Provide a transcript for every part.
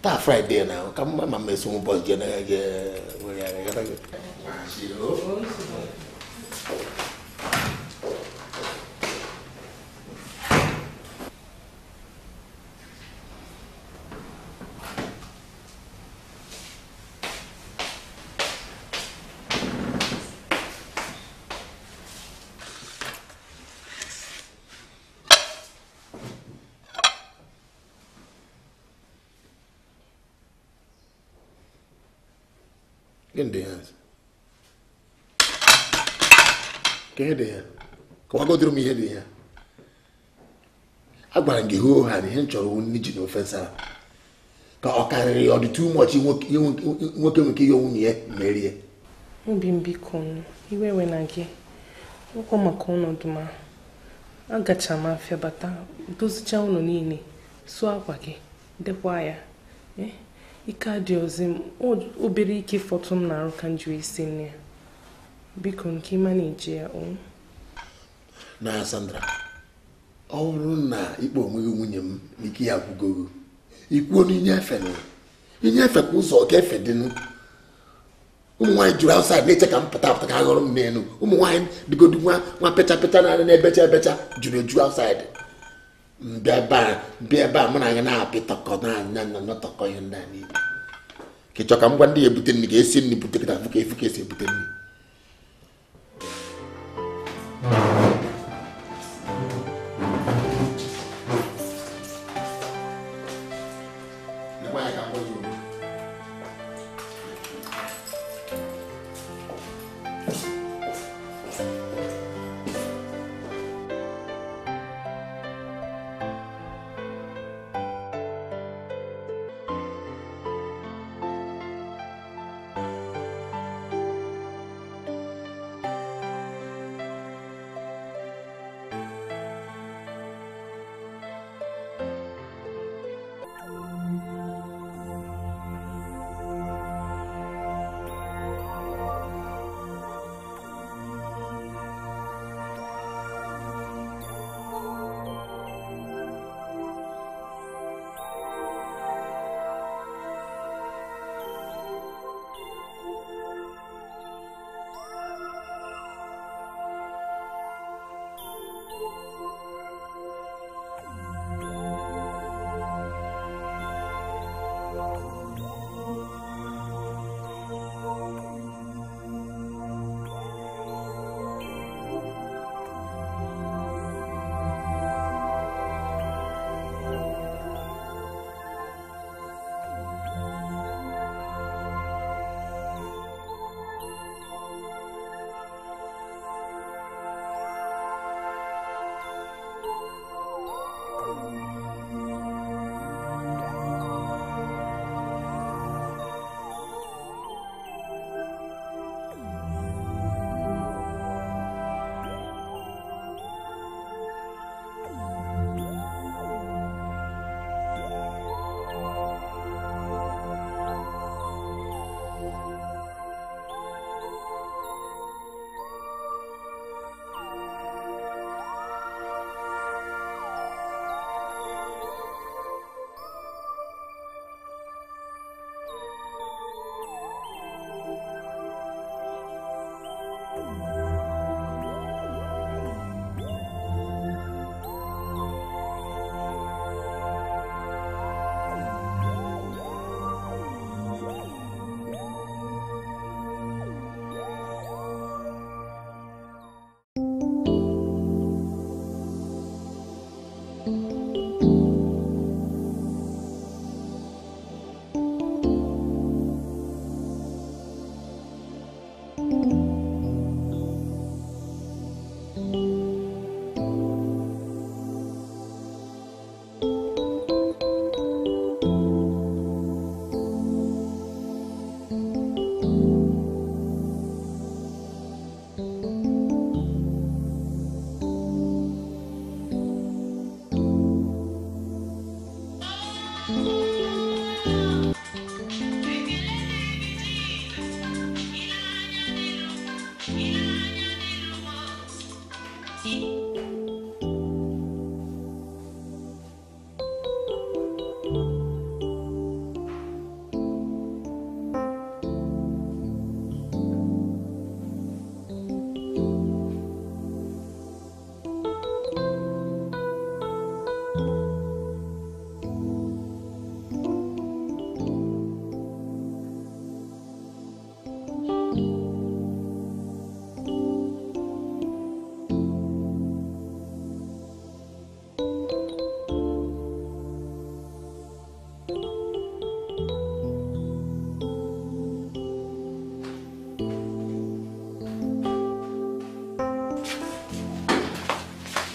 That Friday now, come my mess on boss general. Ken Deans. Ken Deans. Come on, go through me here. I'm going to go and hench your own niche no offensive. Because I carry you do too much. You won't make your own yet, Mary. I'm being big con. You were when I get. You come a con on to my. I got your mafia, but those children on in. So I work it. The wire. Eh? Ikadiozim, obere ike fọtụm na-arụ ka njụ isi nne. Biko nke manage ya o. Na Sandra. Ọ bụrụ na ikpo onweghị nwunye m n'ike ya kwugo. Ikwu n'inyefe no. Inyefe kwa ụzọ ka efe dịnụ. Ụmụ nwaanyị jụrụ outside na-eche ka m pụta ka aghọrọ m n'elu. Ụmụ nwaanyị dịgodu nwa pechapeta na na-ebecha jụrụ eju outside. Be a man, and I'll be talking and not a coin. Kitchakam one day, but then the case in the particular case, but then.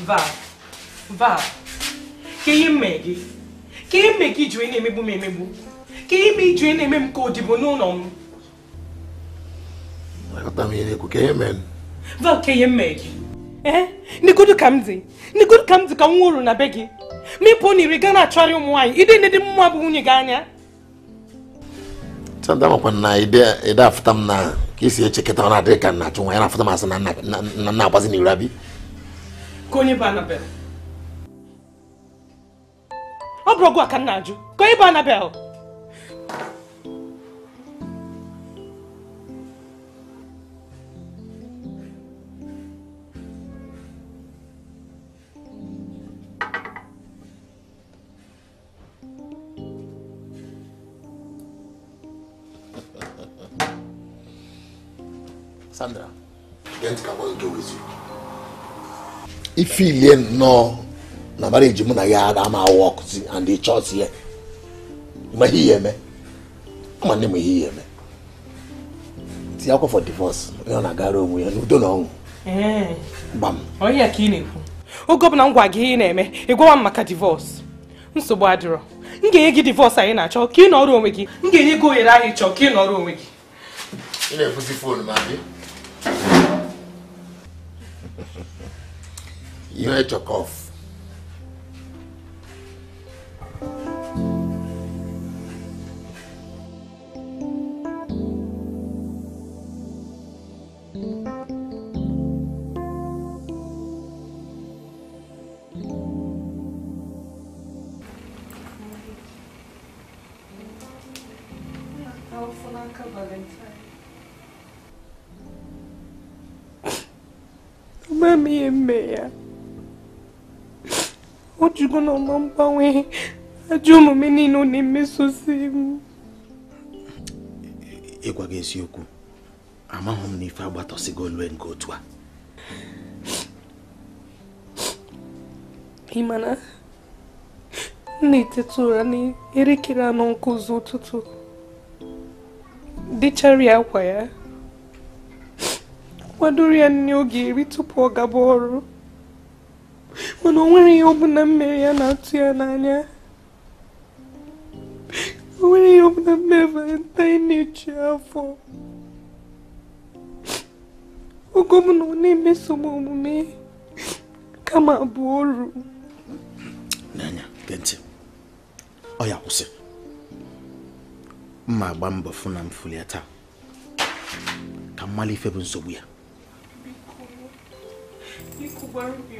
Val, can you make it join me? Can you join me? Code no. Val, can you make it? Eh? Nico do come to Kamuru na begi. Me pony regana chari umwai. Ide nede mwabu uniganya. Sanda mapana ide aftam na kisi echeketa ona deka na chunga na aftam asana na bazi ni rabi. Koni ba na bel. Obrogo akana ju. Koni ba na bel. Sandra, I don't think I want to go with you. If you learn no, na marriage you na yard am a walk and the church here. You ma hear me? I'm a name hear me. See, I go for divorce. You na garo we no do no. Eh. Bam. Oh yeah, kini. O go na ngwa gi na eme. E go am maka divorce. Nsogbu adiro. Nge gi divorce ayi na chọ. Ki no ro onwe gi. Nge gi go yere ayi chọ. Ki no ro onwe gi. Ile fusi phone ma bi. You had to cough. Mammy and Maya. What you gonna mumble? I don't mean no name, Miss Susim. Equa against Yoko. I'm a home if I want to go and go to her. Himana Nitaturani, Erikira, and Uncle Zotutu. The Charia wire. Maduria knew Giri to poor Gaboro. When only open a million out to Anania. When he opened a million, I knew cheerful. Oh, come on, name me some more me. Come out, Boru. Nanya, get him. Oh, yeah, was it? My bamba funam fuliata. Come, Mali Febun so weird. You could worry me.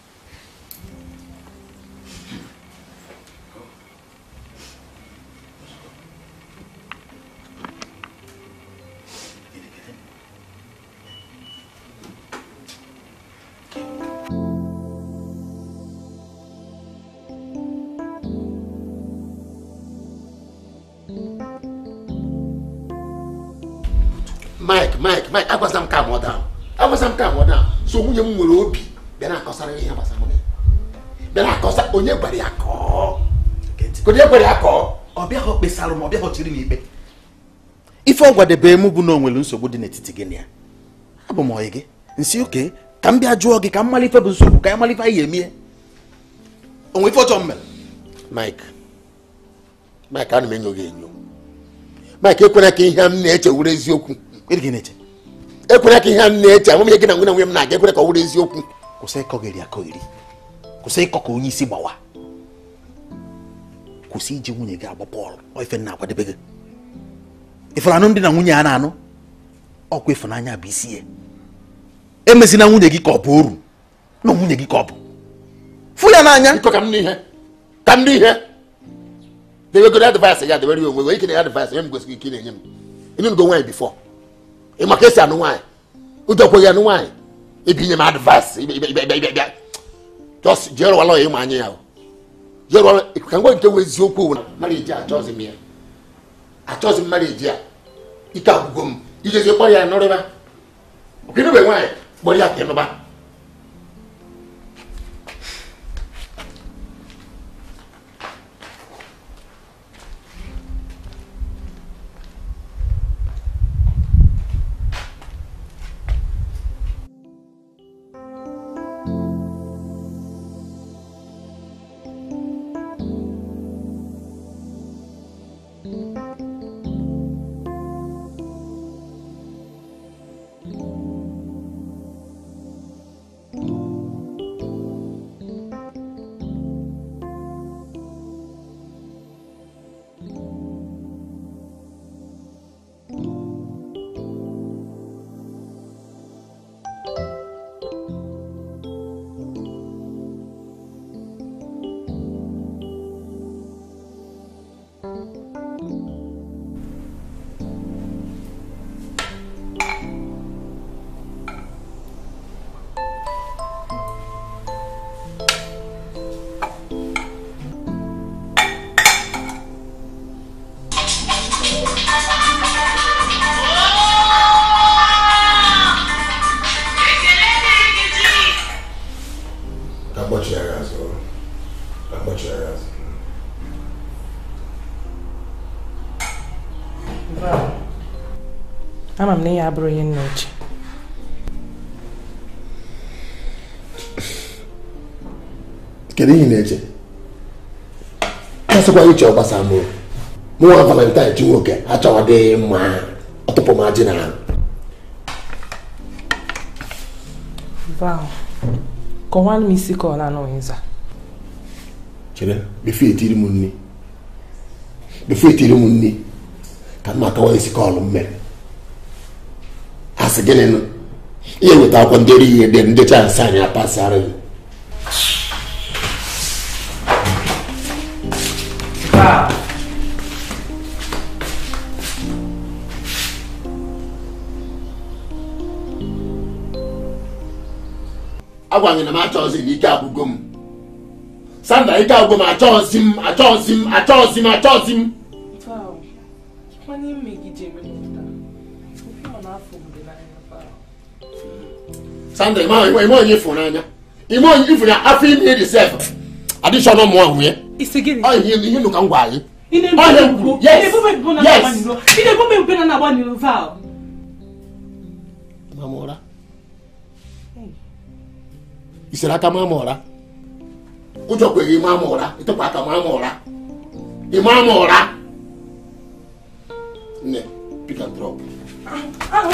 Mike, I was some camera down. So we will be. Then I cost a year. Then I cost a year by a call. Could you put a call? Or be a hot salon or be a hot chili. If all were the bear move, no will lose a good in it again. Abomoege, and see, okay, can be a jog, can malifable soup, can malify me. Only for Tom. Mike, can't mean you again. Mike, you could have him nature with his yoke. It. I could him nature. I'm making a woman. I could call this yoke. Cosay Cogelia Coily. Cosay Coconi Sibawa. Cosi Jimmy Gabapol, or if now the beggar. If I don't know Nano, or quit for Nana BC. Emissina Munegi Corporu. No Munegi Corp. Fulanana, come near. Come near. They were good advice. I got the very awakening advice. I'm going to be killing him. He didn't go away before. In my case, I know why. It be my advice. Just Jerry allow him on you. Jerry, you can go into with your pool. Marriage, I chose him here. I chose him marriage here. It can't go. You just your boy, I know ever. You know why? But you can't know. na bochi ya gazi o, na bochi ya gazi. Wow. Ama mne ya abro yin noche. Kedi yin noche. Kasi kwa yuche obasambo. Mwa Valentine jiwoke, hacha wade ma, atopo majina na. Wow. Go on, Missy, call an answer. Children, be free till the moon. Be free till the moon. Can matter what is called men. As again, here without one day, then the chance I pass out. Wow. I want to match us in the cabugum. Sandra, I can't go, I chose him, I chose him, I chose him, I chose him. Wow. When you make it, you will not fool the man. Sandra, I want you for Nana. You want you for the happy made yourself. Additional more way. It's again. I hear you look on why. In a moment, yes, in a moment, yes, in a moment, when I want you vow. Mamora. You said, I can't mamora. You talk with mamora. You talk about mamora. Mamora. No, pick and drop. Oh,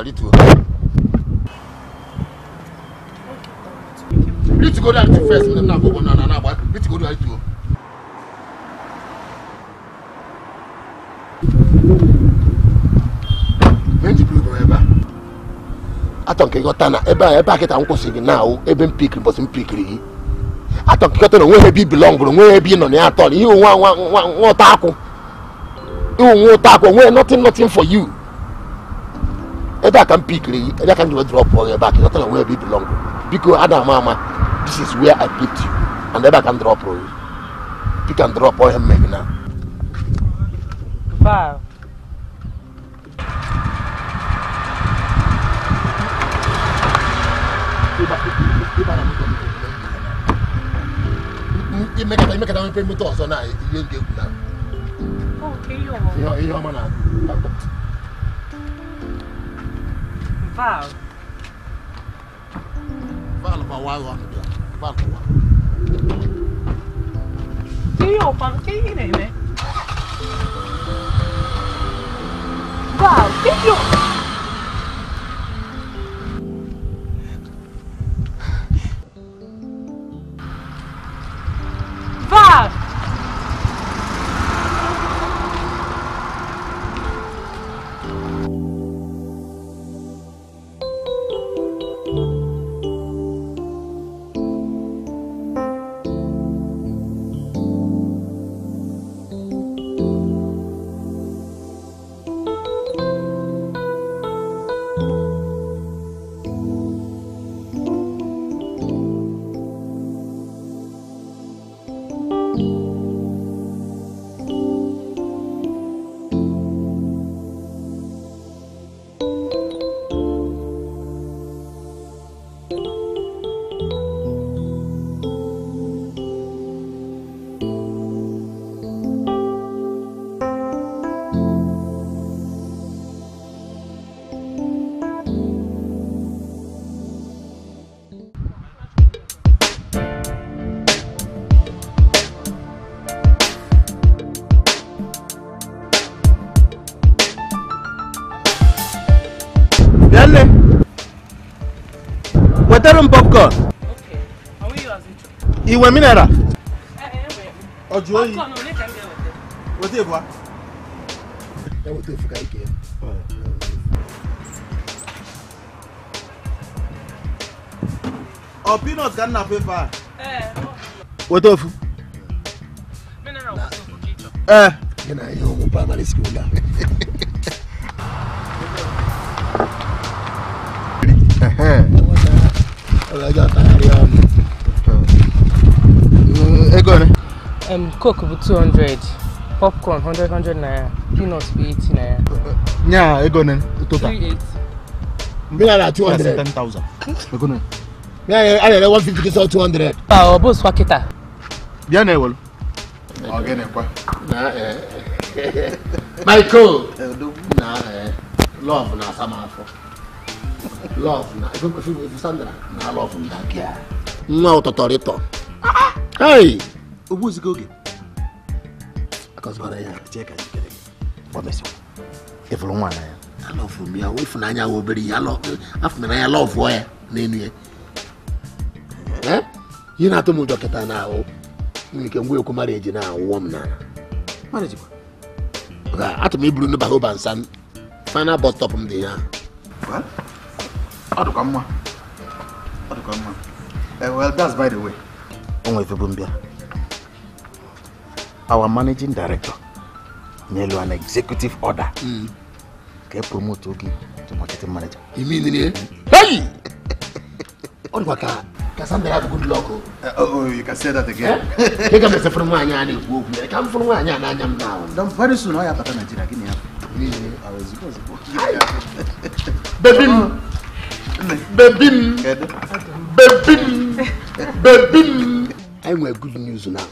little. Let's go down to first and then I'll go on and on. Let's go down to. When you blue forever. I don't care what Tana ever packet and possibly now, even pickle was in pickly. I don't care where he belongs, where being on the atol. You want taco. You want taco, where nothing for you. If I can pick you, I can do a drop for your back. That's not where we belong. Because Adam Mama, this is where I picked you. And then I can drop for you. Pick and drop for him maybe now. Wow. You make it on your motor, so now you get it now. Okay, you're man. Val. Val, Val. Popcorn. Okay. How are you as it? You were mineral. Oh, do you? What do you want? I want to forget again. Or peanuts can not paper. What of? You know, you primary school now. Coke with 200, popcorn 100 naira, peanuts be 80 naira. Yeah, I go then. Total. 38. Me 200. 10,000. I go then. Yeah, I 150 or 200. Oh, boss, wakita. Yeah, ne wall. Again, nah, Michael. Nah, love na sama for. Love na. I go with Sandra. Nah, love na kia. No, totorito. Hey. Who's going? Because what I am, check and get it. What is it? If you want, I love me. I wish I will be a lot. After I love where, namely, you not to move your cat now. You can work marriage now, woman. Marriage. At me, Bruno Bahoban, son. Find out about top of the air. Well, I do come on. I do come on. Well, that's by the way. Only for Bumbia. Our managing director, Nelo, an executive order. Can promote Ogi to marketing manager. You mean it? Hey! On what car? Can somebody have good luck? Oh, you can say that again. Take a message from Wanyani. Come from Wanyani now. Then very soon I have a Nigeria. Give me up. I was supposed to go. Bebim! Bebim! Bebim! Bebim! I'm with good news now.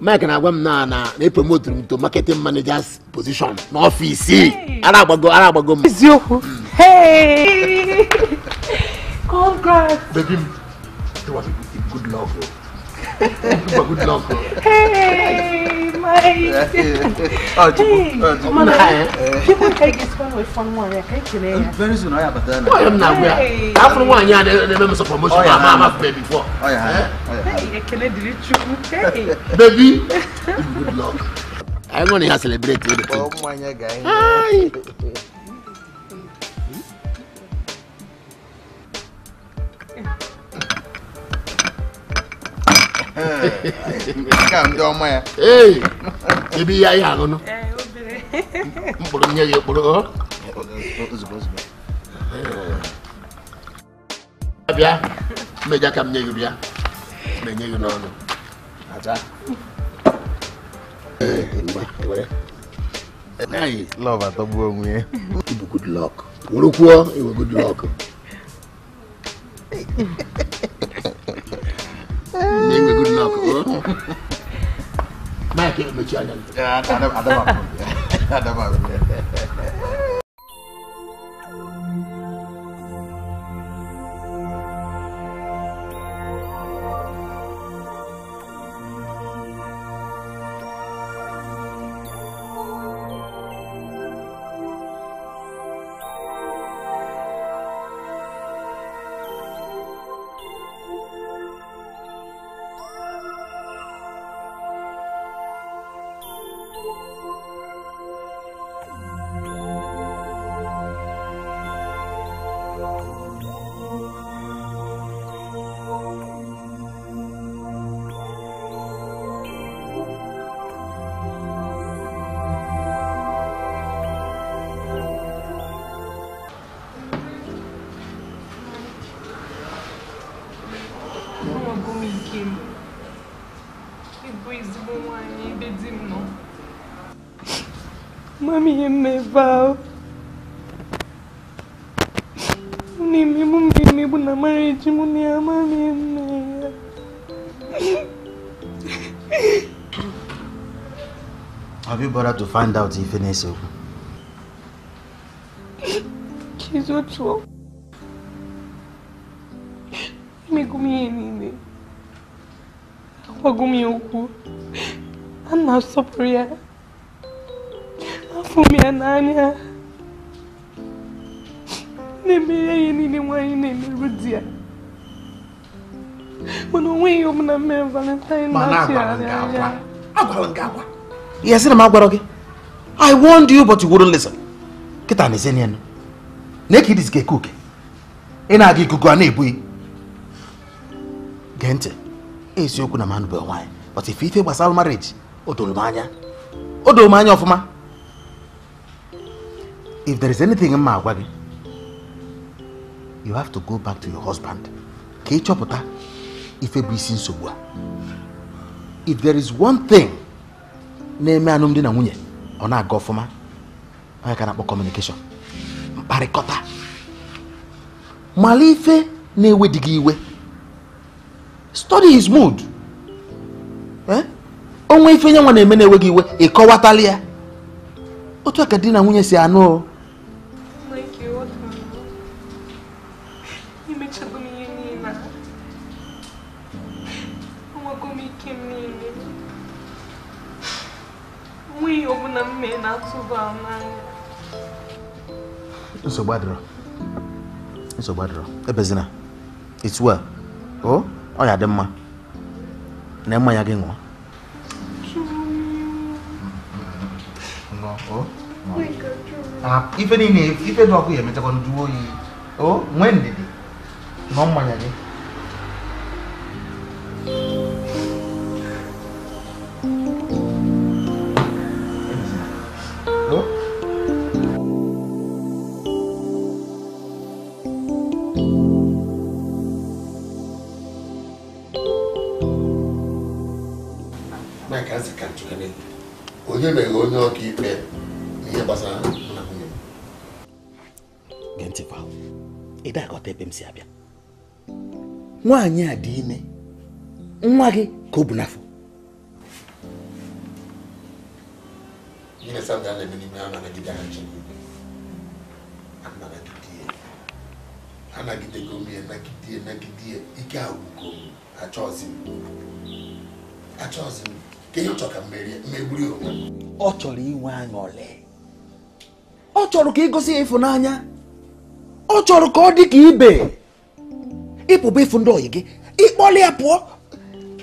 Mike and I went now, they promoted him to marketing manager's position. No office. Arabago. It's you. Hey! Congrats. Baby, it was a good love. Good love. Hey, Mike. Hey, people take this one with fun one. Very soon, I have a turn. I am not aware. After one year, the members of promotion, my mama have paid before. Hey, can I delete you? Baby, good luck. I'm going to celebrate with the people. Oh, my guy. Hi. Hey, baby, I am going to. You know, I love at the wrong way. Good luck. Look, good luck. Good luck. Mike, my channel. I to find out if any so. She's what so. Me gumi eninde. Awa gumi oku. Ana sopriya. Afumi ananya. Nemeye eninde waine merudia. Mono we omna me Valentine na tia. Agwalangawa. Yes, I warned you, but you wouldn't listen. Get an Isenian. Naked is gay cook. Enagi cook an ebui. Gente, it's your good man, but if it was our marriage, Odomania of ma. If there is anything in my way, you have to go back to your husband. If there is one thing, name anum dina munye, or not go for ma, I cannot make communication. Barikota. Malife newe digiwe. Study his mood. Eh? Onwe ife nyanwa neme newe giwe, ekowatalia. Otu akadina munye si ano. It's a bad draw. It's well. Oh, I had a man. Never mind again. Oh, even if a dog here, oh, when did it? No money again. Wanya dime, Mwagi Kobunafo. Yes, I'm going to be a man. People be fundo yige. It only a poor.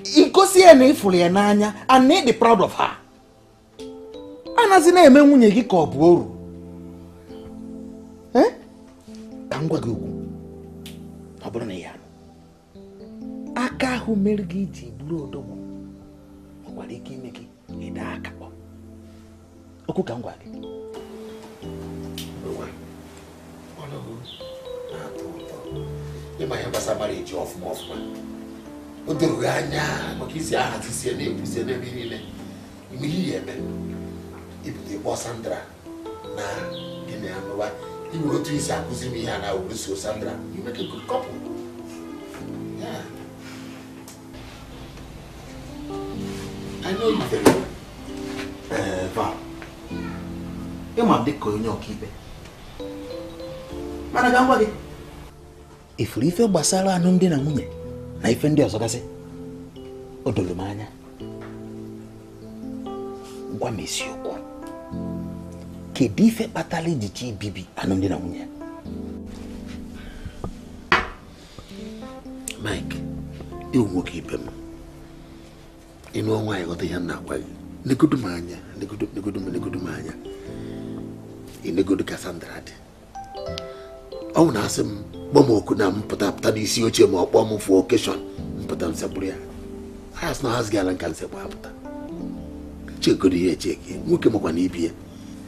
It goes here and fully and Nanya and made the proud of her. And as in a man when you call Boru. Eh? Kangwagu. Abonea. Aka who melgiti blue domo. Waliki make it a dark. Oku Kangwagi. One of those. You might have a marriage of Mothman. But the Rana, what is your heart to see a name? If they was Sandra, now, in the Amber, you will do his accusing and I will so Sandra. You make a good couple. Yeah. I know you very well. Val, you might be calling your keeper. Madame, if we feel basala and umden and women, I offend you as I say. Odolumania, what miss you? Kedife batali di chi bibi and umden and women. Mike, you will keep him. You know why I got the hand now. The good mania, in the good Cassandra. Oh, Nassim, Bomo could not put up that is your chemo bomb for occasion, but I'm Sabria. I asked no house gallant cancer. Check good here, check him, who came up on Ebia.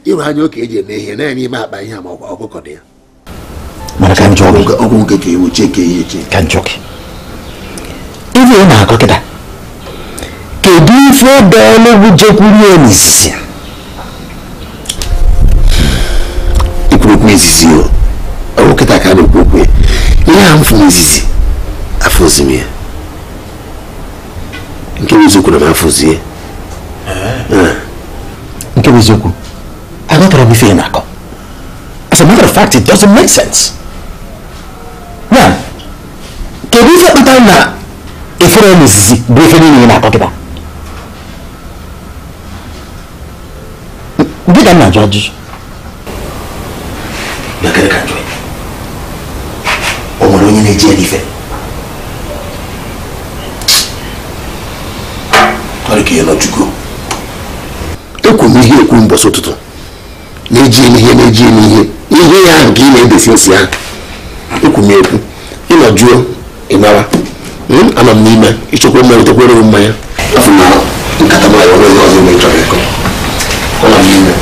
You had your cage and any map by him or Ogodia. Madame Joga Ogoke will check a can joke. Even a cocketa. Kedi for Bella would joke with you. It could miss you. I can't look away. Yeah, I'm from Mississippi. I force him here. In case you could have forced here. In case you could. I don't have anything in a cup. As a matter of fact, it doesn't make sense. Now, can you say that if you're in Mississippi, breaking in a pocket? Did I not judge? You're going to catch me. Jennifer. I can't let you go. You come here, come boss out to. Nejini here. Ihe ya ngi na ebesi osi ha. You come here. You na juro, imara. Ana mnime, ichokwe mwa yote kwele mwa ya. Afuna, mkatama ya wawezi wazi mwetra yako. Ona mnime.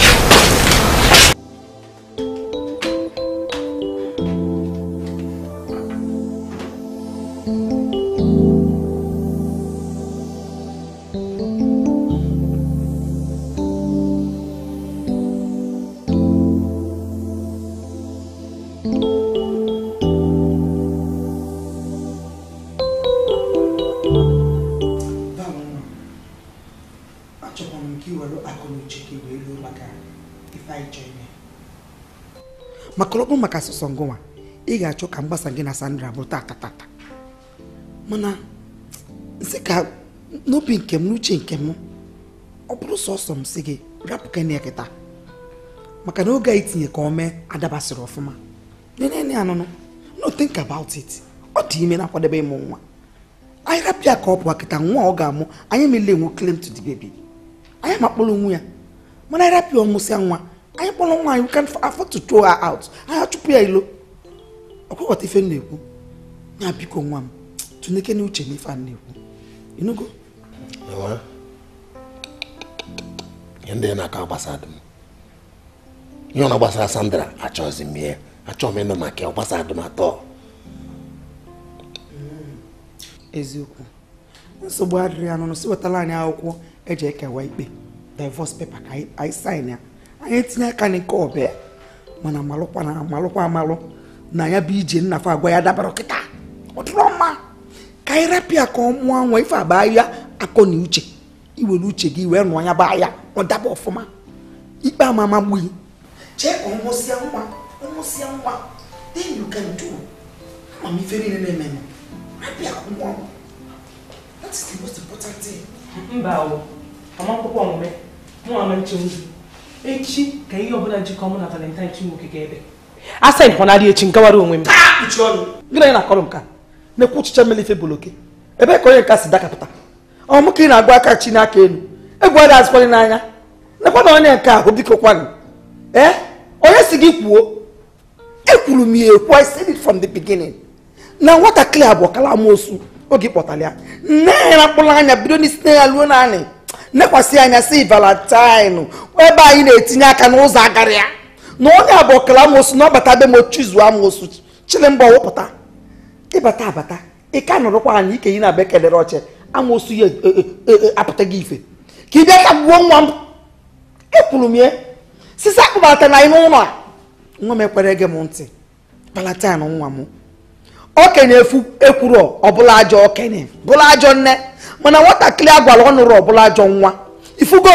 Songoa, Iga Chokamba Sangina Sandra, Botata. Mana Seka, no pinkem, no chinkem. Opruso some sigi, rap caneketa. Macanoga eats in a come, and a basser of ma. Then I no think about it. What do you mean for the baby mama? I rap your corp wacket and one orgamo, I am a little claim to the baby. I am a polumia. When I rap your musanwa. I am one woman who can't afford to throw her out. I have to pay her low. What if you know? I become one to make a new chain if I knew. You know, go. No, and then I can't pass at them. You know, was Sandra. I chose him here. I told me no, my care was at them at all. Ezuko. So, what I don't see what a line I will a jack and white be. Divorce paper I sign here. I ain't snacking cobbe. Mana Malopana, Malo, Naya Bijin, Nafa, Guayada Barocata. What Roma? Kairapia come one way for Baya, a conuche. You will luce give one way a Baya, or double for ma. Iba Mamma will. Check almost young one. Then you can do. I'm very element. Rapia come one. That's the most important thing. Bow. I'm up upon me. Mohammed Chunji. Echi, can you hold a common at Valentine Chimoki? I sent one idea Chinkawarum women. Grana Columca. No coach Chamilifebuluki. A becker cast Dakapata. Oh, Mukina Guacachina came. A boy has 49. The one on a car who become one. Eh? Or yes, to give woe. Ekulumi, who I said it from the beginning. Now what a clear Bocalamosu, Ogipotalia. Nay, Apollonia, Bidoni Snail, Lunani. Never see I see Valentine. Whereby in a Tinaka no Zagaria. No, Bocalamos, no, but I don't choose one most Chilembo Pata. Ebatabata, a canoe and Niki in a beck at the roche. I must see a patagife. Kibaka won Epulumia. Sisakubata, I know. Woman Peregamonte. Valentine on one more. Okenefu, Epuro, or Bolajo, or Kene, Bolajo net. When I want a clear Balon or Bolajon, if you go,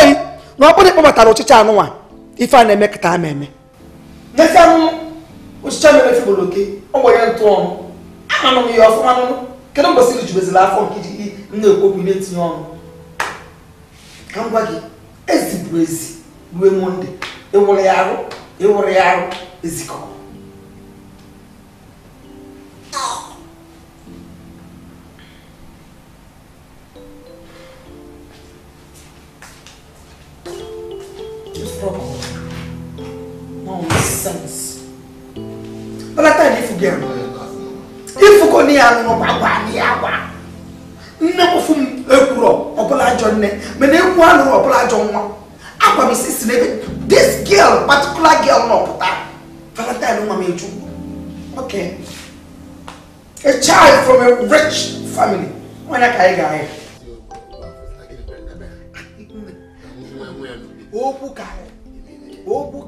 nobody over Tarochanoa, if I make time. Next time, which channel if you look, oh, well, Tom, I'm on your phone. Cannot proceed with laugh on Kitty, no combination. Come back, as the breeze, we Monday, the Warrior is called. Nonsense. But I tell you, girl, if you go near Papa, never from a girl or Black John, but then one or Black John. I promise this girl, particular girl, no, but I don't want me to. Okay. A child from a rich family. When I guy. Oh, Buka. Oh,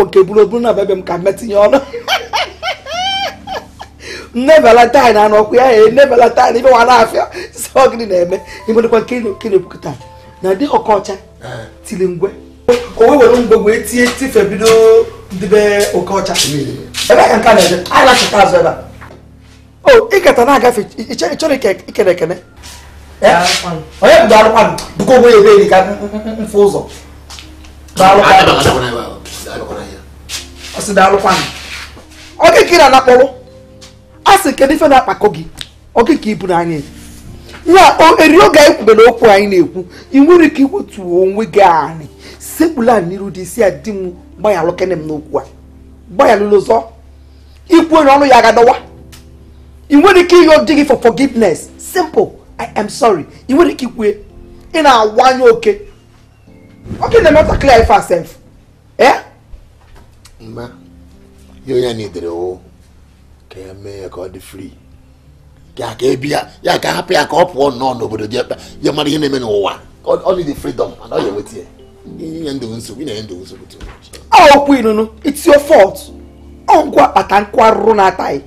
okay, Bruna, Babem can met you on. Never let I know we are never let I even one half year. So, good name, you want to kill Buka. Now, the Ococha, Tilingue. Oh, we won't go wait here if I below the bear Ococha. I like a calendar. I like a thousand. Oh, it got an agave, it's a cherry cake, it can. I have that one. Go away, baby. I said, okay, kid, and Apollo. I said, can you find out Pacogi? Okay, keep it on it. Yeah, oh, a real guy with an oak wine. You will keep it to one week. Simple and little this year, dim by a looking and no one. By a little so. You put on the Yagadawa. You want to kill your digging for forgiveness. Simple. I am sorry. You want to keep way. In our one, you okay. Okay, the matter clear for ourselves. Eh? Ma, you need the whole. Can make the free. Ya can be a happy a cop one no nobody. Your money in only the freedom and all you're with you. Oh, Queen, no, it's your fault. Unqua atankwa runatai.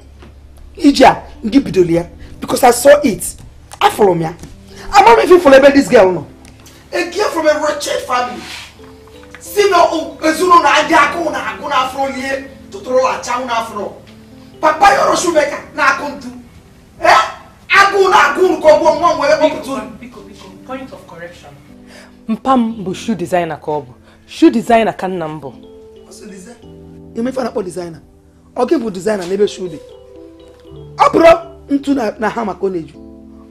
Ija, Gibidolia, because I saw it. I follow me. I'm not even following this girl, no. A girl from a wretched family. See no Zuno Nagona Guna from here to throw a town afro. Papa Yoroshubeka, Nakuntu. Eh? Aguna Gun Kobo, one way to point of correction. Mpam bu shoe designer kobo. Shoe designer can number. What's the design? You may find a designer. Okay, but designer never should. Opera into Nahama College.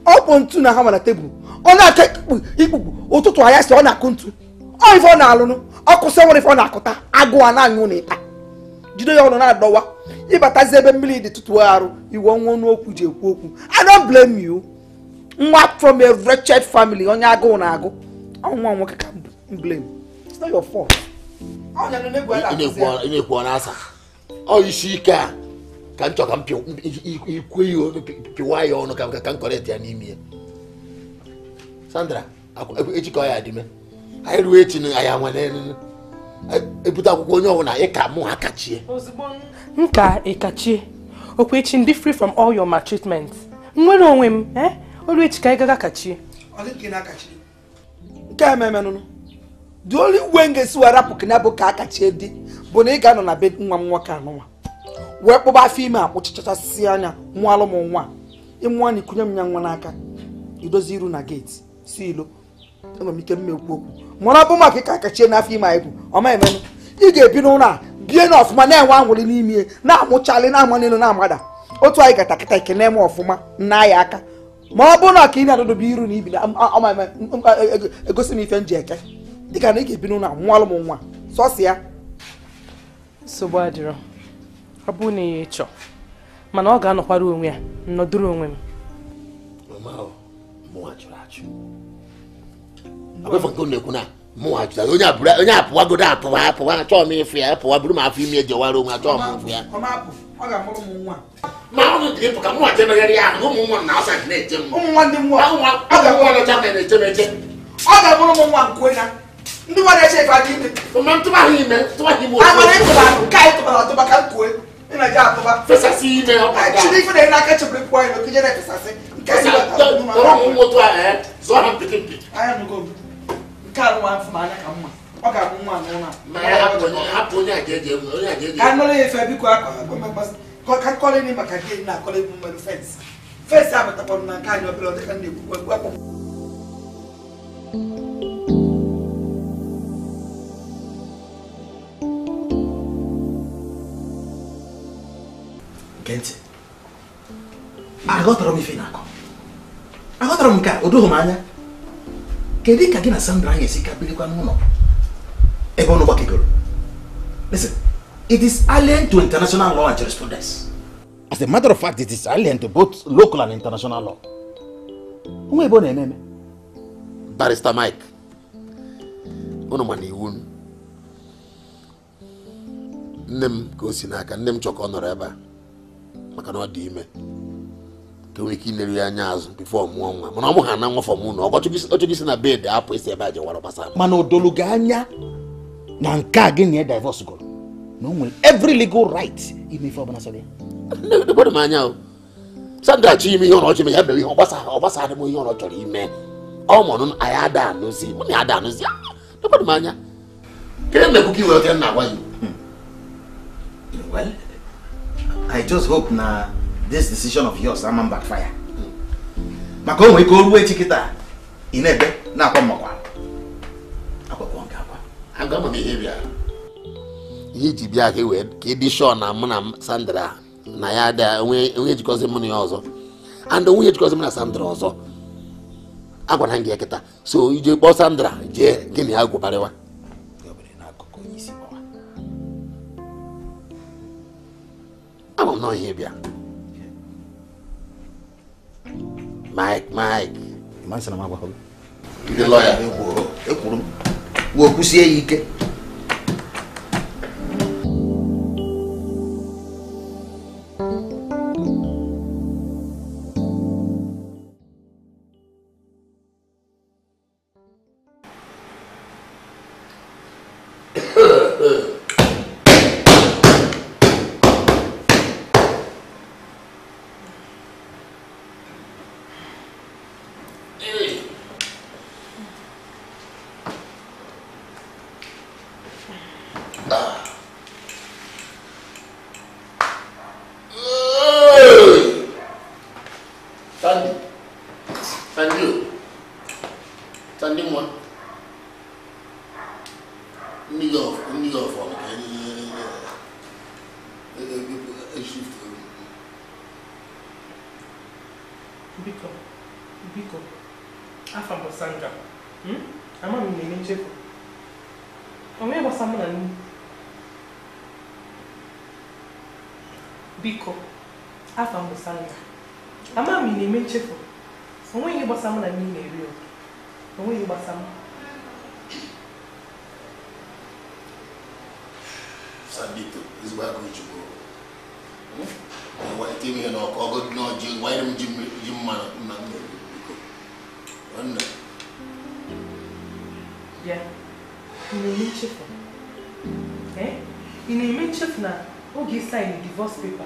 Up on two Nahama table. On a cake, Ibu, or to I asked on a country. I found Alano, or Cosawan if on a cota, Aguana Munita. You don't know that door. If I has ever million to tomorrow, you won't know who you whoop. I don't blame you. What from a wretched family on Yagonago. I don't want to blame. It's not your fault. I don't know what I'm saying. Oh, you see, can talk and why you can't correct your name. Sandra, I wait in I am an end. I put up one on a Moakachi. Nka, Ekachi. Operation different from all your maltreatments. No, him, eh? Always Kagakachi. I think Kinakachi. The only wenges who are up Kinabo Kakachedi, Bonega on a bed, Mamwakano. Work by female, which Siana, Mwalom one. In one, you couldn't young Monaka. You do zero nugget. See, look. I'm a making milk. Monaboma Kakachena female, or my men. You get Pinona, bien off my name, one will need me. Now, Mochalina, money, and Amada. Or to I get a Kakanemo of Nayaka. Mabona Kina do biru ni bila ama egosi mi fen jeke dika na ke binu na nwalu nwa so sia so badiro abuni echo mana o ga anokwara onwe ya noduru onwe mi mama o mo ajurachu abefa ko leku na mo ajurachu onya apuwa goda apuwa cho mi fia apuwa buru ma afi mi ejewaro onwa cho mo fia o ma apu o ga moro mo nwa. I want to come on, Generia, no one now, and let him. I want to I call him back again now, calling him my defense. First, I'm at upon my kind of blood and weapon. Kent, I got Romy Finaco. I got Romka, Uduhomana. Kedika again, a Sandra is a Capilican mono. A bonobacigol. Listen. It is alien to international law and jurisprudence. As a matter of fact, it is alien to both local and international law. Who is your name? Barrister Mike. Who is your name? Name Kosinaka, name Chokonoreba. I cannot do it. I can't do it before Mwanga. I can't do it for Mwanga. I can't do it in a bed. I can't do it in a bed. Mano Doluganya, Nanka Gini divorce girl. No one, every legal right in me for Banasole. No, the body man now. Sandra Jimmy, you know, Jimmy, I believe Obasa, the million or Johnny men. Almond, I had done, no see, money I done, no see. The body man, can the cookie will tell now? Well, I just hope now this decision of yours, I'm on backfire. Macomb, we go away, Chiquita. In a bed, now come on. I'm going to behavior. He be a keyword, Kiddy Shawn, and Sandra, Nayada, which cause him money also, and the witch cause him Sandra also. I want hang yaketa. So you boss Sandra, Jay, give me a go parewa. I will not hear. Mike. Man, say no more. You the lawyer. We go see you. Divorce paper.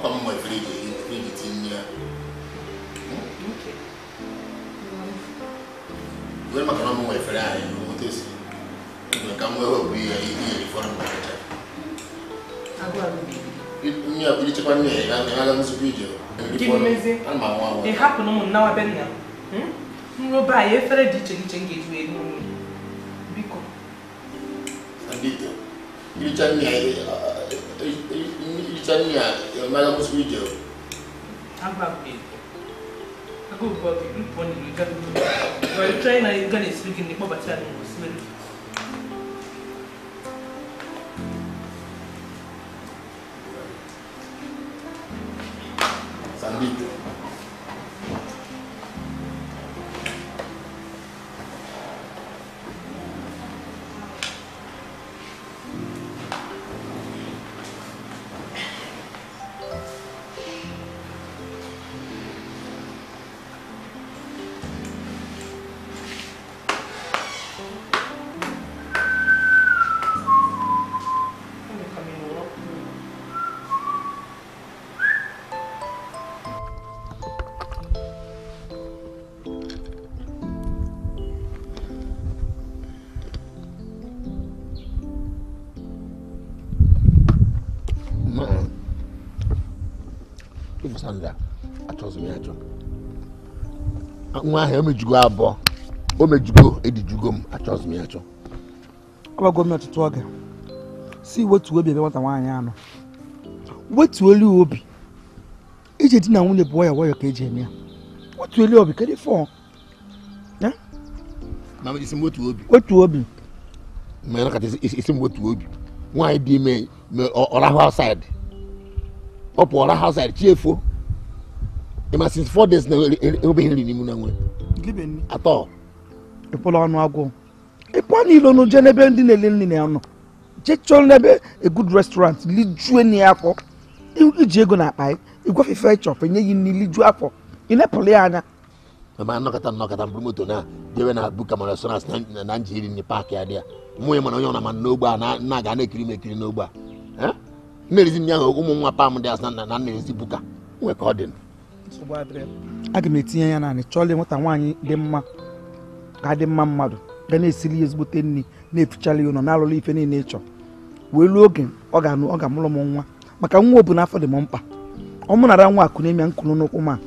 come my friend is in here? Okay. When I come my friend, you want to see. When I come over, we are here for a matter. I go. You are pretty funny. I don't speak you. It happened now. I've been now. No, by a fellow ditch engagement. Because I did. You tell me. You tell me your mother was with you. I'm happy. I go about the group one in the government. While you're trying to get it speaking, the Boba Chan was very. Sandito. Sandra, I trust me. I'm going to help you go abroad. I'm going to go. I trust me. I'm going to talk. See what will be what I want. What will you be? Is it now only boy or your cage here? What will you be? Can you for? Yeah. Mama, it's what will be. What will be? My look at this. It's what will be. Why do me or outside? Up on our house, I cheerful. It must since 4 days now. It will be in the given at all. A polano go. A pony, no, no, Jenabend in a linen. Jetchon Nebbe, a good restaurant, Lithuaniaco. You Jagona pie, you go for fetch off, and you need Lithuapo. In a Poliana. A man knock at and Brumutona, given a book among us and Angie in the park idea. Moyamanoyama Noba, Naganaki make you Noba. Eh? Medicine young woman, palm there's none and is the booker. We're cordon. I can meet Tian and Charlie what I want them. I demand mother. Then a serious but any nape Charlie on narrow leaf any nature. We're looking, organ, Molomoma. But I won't open up for the mumpa. Omana ran walk, name and Kuno Oma.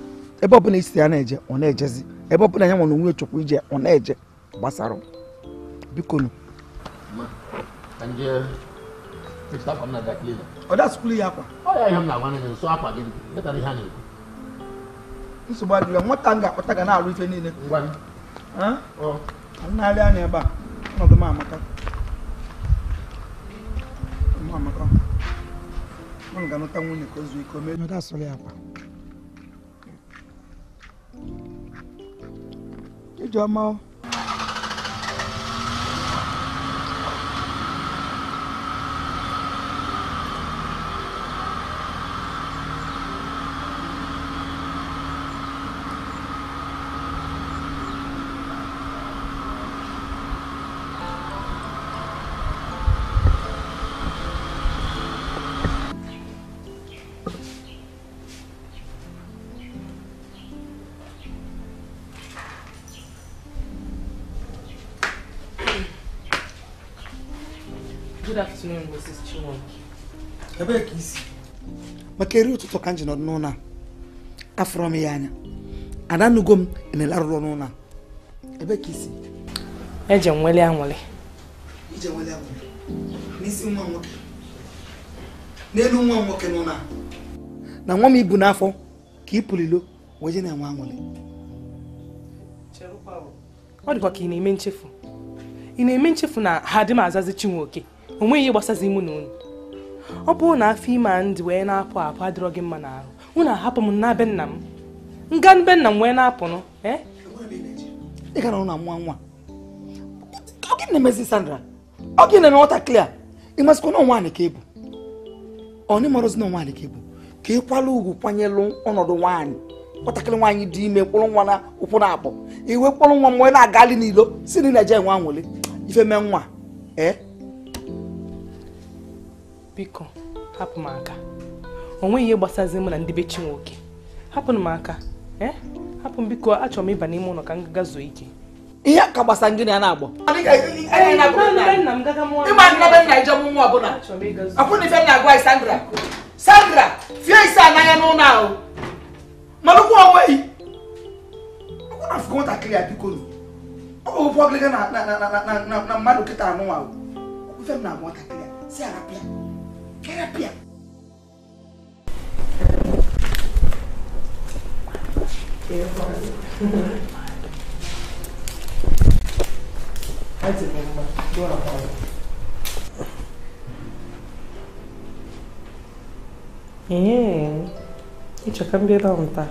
Ebe obu na isi ya na eje ona ejezi. Ebe obu na anya wonu nwe chukwu je ona eje gbasaro. Biko no. Ma. Anje it's not from that cleaner. Oh, that's clear aqua. Oh, yeah, I am not one of them. So aqua again. Get out of hand. This is what you want tanga or tanga now with any one. Huh? Oh, I'm not there near back. No, the mamma. Mamma. I'm going to come in because we commit. No, that's all aqua. You do a mouth. Makeri to kanji no nona afro me yana ananugom enelaru nona ebe kisi eje nwele anwele nisi nwa nwoke nelu nwa nwoke nona na nwa mi bu na afọ ki ipulilo weje na nwa anwele cherupa o odiko ki ni menchefu na hadim azazi chinwoke onwe ye gbasazi mu nunu obu na afi ma ndi we na apo apo adro gi mma na aru una hapo mu na bennam ngan bennam we na apo no eh e kana una mu anwa ogi na mezi Sandra ogi na me water clear I must go no one kebu oni moros no one kebu ke kwala ugu kwanyelu onodu wani watakele wani di me kwulu nwa na upu na apo iwe kwulu nwa mo na agali nilo si ni na je nwa anwole ife me nwa eh Biko, hapu maka. Onwe ye gbasazi mu na ndi bechi nwoke. Hapu maka, eh? Hapu biko achọ me bani mu no ka ngagazo ike. Ihe ka gbasa ngini na agbo. Ani ka ihe na agbo na nna ngaga mu. Ima nna be na ijo mu mu obuna. Afu ni fe na agwa Sandra. Sandra, fie isa na ya no na o. Maluku onwe yi. Aku na fukon ta clear biko ni. O bo glega na madu kita anu wa o. Ku fe na agbo ta clear. Si ara pia. Get up here. Yeah, it's a computer.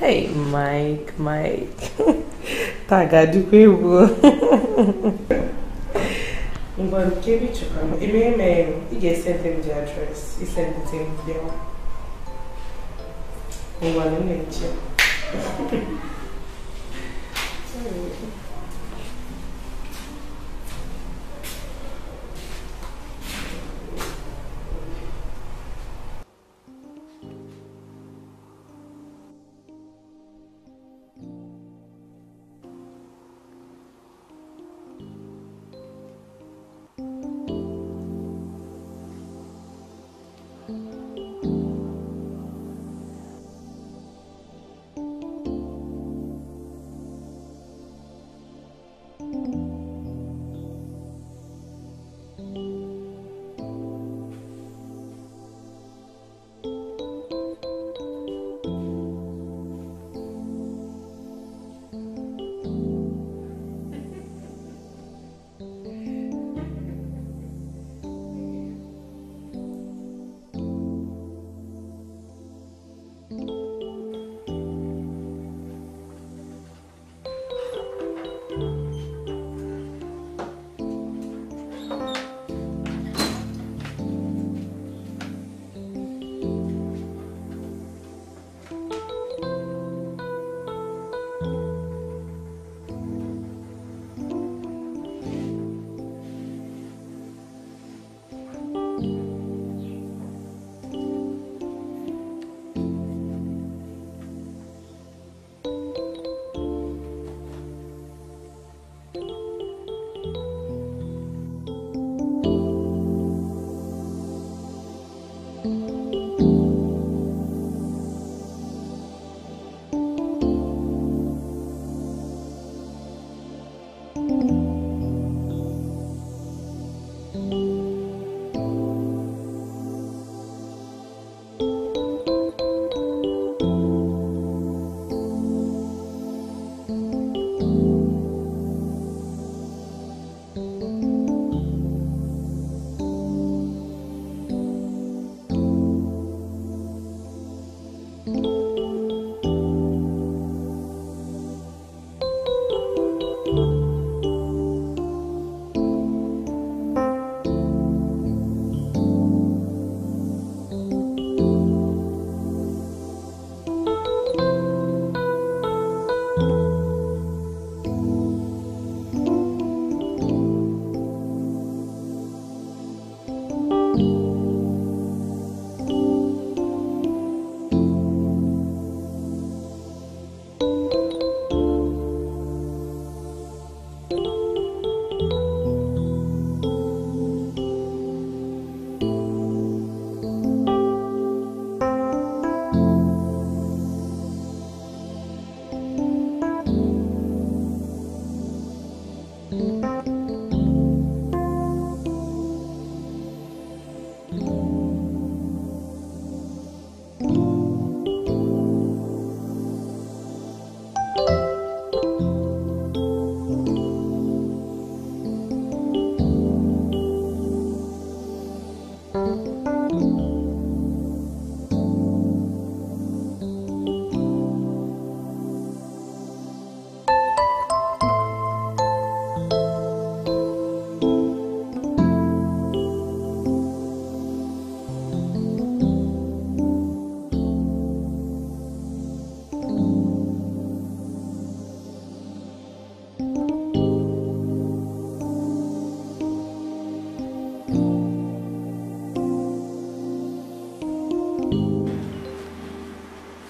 Hey, Mike. Tagadu people. I'm going to give it to him. He sent him the address. He sent it to him there. I'm going to check.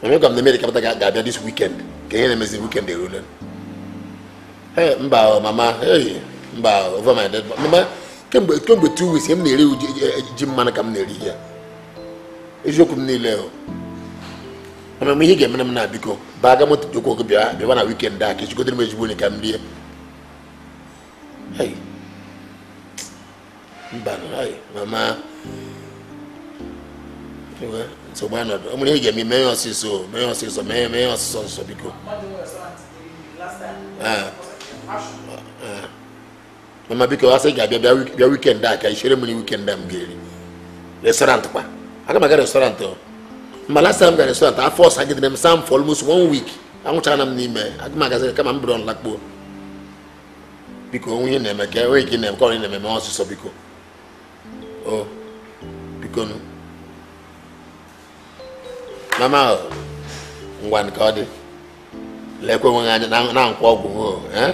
I'm going to make a capital this weekend. Can you the weekend? Hey, Mama, hey, over my dead. Mama, come with 2 weeks. I'm nearly Jim Manacam nearly here. Is your company Leo? I mean, we get Manamana because Bagamot to Kokobia, the one a weekend dark, you couldn't make when you come here. Hey, Mama. So why not? I'm going to get me mayor so because. Mama, because I said your weekend dark, I share money weekend damn girl. Restaurant, pa. I got a restaurant. My last time I got a restaurant, I forced I get them some for almost 1 week. I want to name I got come and brown like bull. Because we name a girl, we give them calling them a so because. Oh, because. Mama, one card. Let go and now go, eh?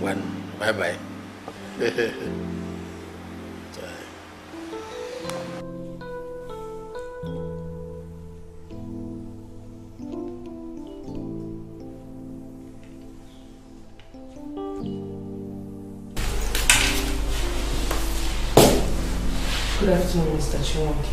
One, bye bye. Good afternoon, Mr. Chiwonke.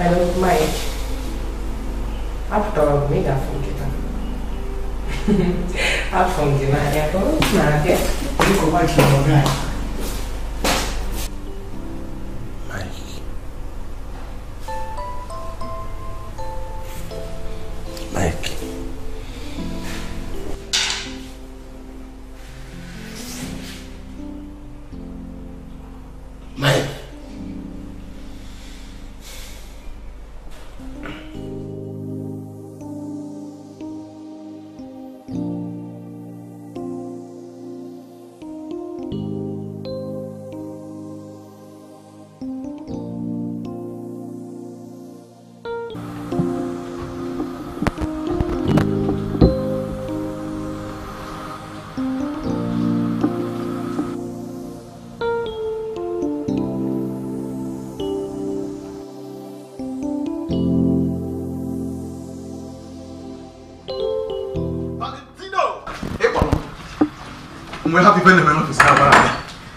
Hello, Mike. After all, mega forgetter. I forget my airport. You go back to your guy. Mike. We have even a office.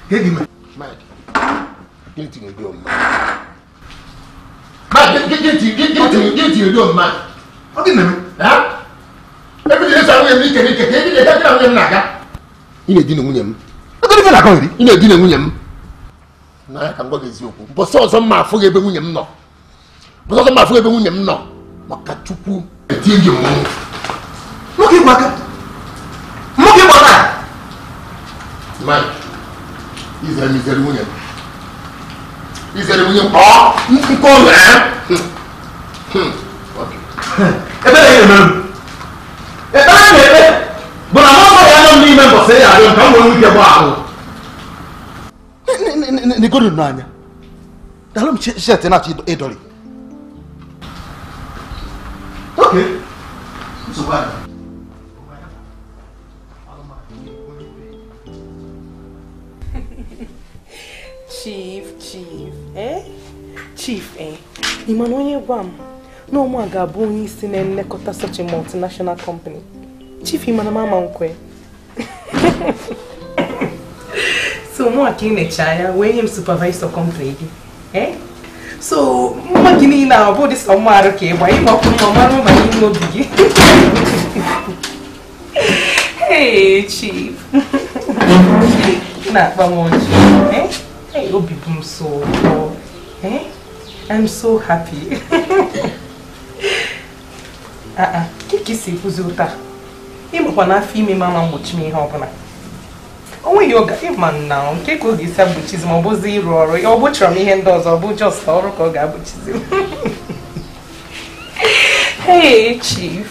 Hey, Mike. Get in your man. Mike, get in your man. What is it? Huh? Every day I make a ticket. Every day I get a naga. You need dinner, William. What is it? You need dinner, William. I can go to you. But some man forget William. No. But some man forget William. No. Makatupu. Look at Maka. Mike, he's a miserable woman. He's a woman. Oh, you can call him. Okay. But I'm not going to remember saying I don't come with your wow. Good man. I don't shut it out in Italy. Okay. So bad. Chief, eh? Imanonye Bam. No more Gaboni sin and Nekota such a multinational company. Chief, Imanamankwe. So, more king in China, when you supervise the company, eh? So, Makini now, about this Omar, okay? Why you walk from Omar, my new biggie? Hey, Chief. Not one, eh? Hey, you'll be so. Eh? I'm so happy. Kiki Puzuta. Him when I feel me, Mamma, watch me, Hopana. Oh, you're a man now. Kiko is a which is Mobo Zero or Butcher me and does or Butcher Sorrow or Gabuchism. Hey, Chief.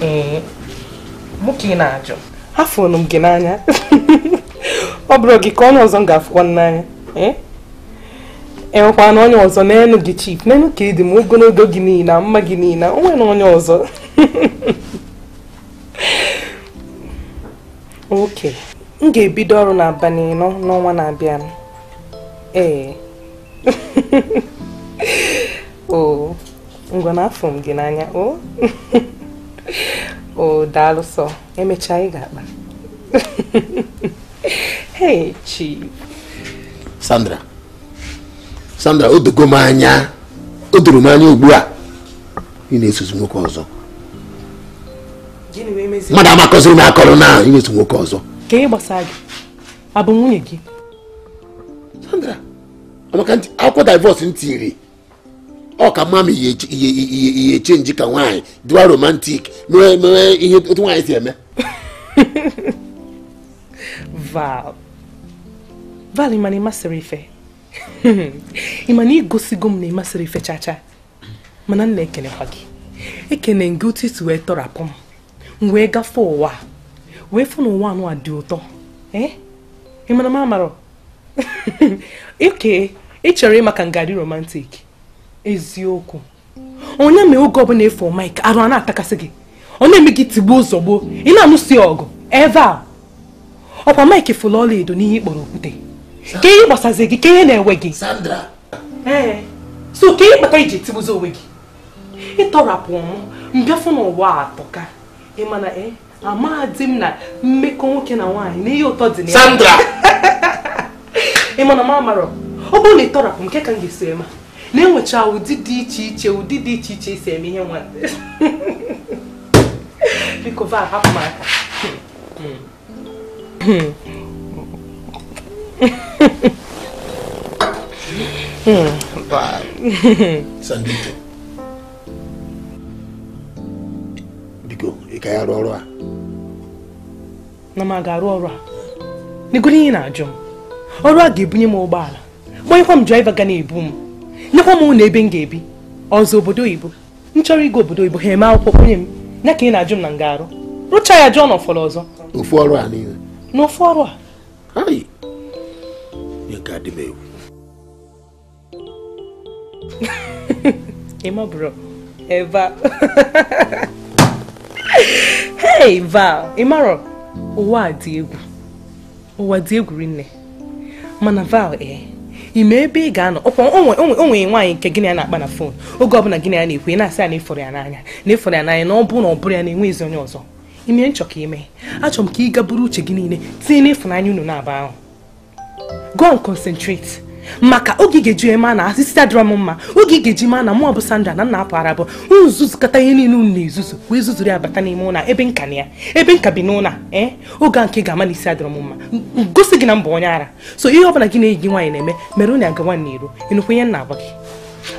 Eh, mukina jo. Afunu mukina anya. Obrogi kono zonga fwana. Eh? Eh, kwano onyo ozo nenu gi Chief. Nenu kidi mugono dogini na magini na. Owe no onyo ozo. Okay. Nge bidoro na bani no no wana abian. Eh. Oh, I'm gonna film Ginanya. Oh, oh, Daluso, I'm a child. Hey, Chief. Sandra. Sandra, Udugomanya, Udurumani, Ubua. You need to smoke also. Madame Cosina Corona, you need to smoke also. Kabasag Abumunigi. Sandra, I can't. I'll put divorce in theory. Oh, come, mommy, ye change it. Why do I romantic? No, no, it was him. Val, Val, Imani Masarife. Imani Gosigum, Masarife Chacha. Manan Lake and a huggy. A can and guilty to a torapum. Wega for wa. Wait for no one what do to. Eh? Imanamaro. Okay, it's a remakangadi romantic. Ezioku. Onye me ogo bo na for Mike aru ana atakase gi. Onye me gitibu ozogbo. Ina nusi ogo. Ever. Opa Mike fulole edo ni ikporo okute. Ke yi gbasaze gi ke na ewe gi. Sandra. Eh. So ke yi bata gitibu zo we gi. Itorapu mu mbiafo na owa atoka. Imana eh amadim na mmeko nwoke na wine na iyo todi na. Sandra. Imana mamaro. Obo ni torapu nke kan gise ma. Then what I would did teach you, say me here one day. Because I have my Sandito. Digo, Icarora Namagarora Nigurina, John. Or I'll give you more bar. Why from driver can boom? No one ebeng ebi ozo bodo ibo nchori go bodo ibo he ma opokunye m na ke na ajum na ngaro rucha ya john ofolo ozo ofu oru ani no ofu oru ai ye gadi mewu ema bro eva hey va imaro owa di egu rinne mana va eh I may be gone upon only wine can get an up phone. Oh, Governor Guinea, when I sign it for an eye, nay for an eye, no bone or brandy wings on yours. I mean, Chucky may. I chum Kiga Burucha Guinea, see if I knew no bow. Go and concentrate. Maka, Ogige Jemana, sister Dramma, Ogige Jimana, Mob Sandra, and Naparabo, Uzus Catayani Nunizuz, Wizus Rabatani Mona, Eben Cabinona, eh? Ogan Kigamani Sadramma, Gusigan Bonara. So you open a guinea wine, Meruna Gawan Nero, in Huyan Nabaki.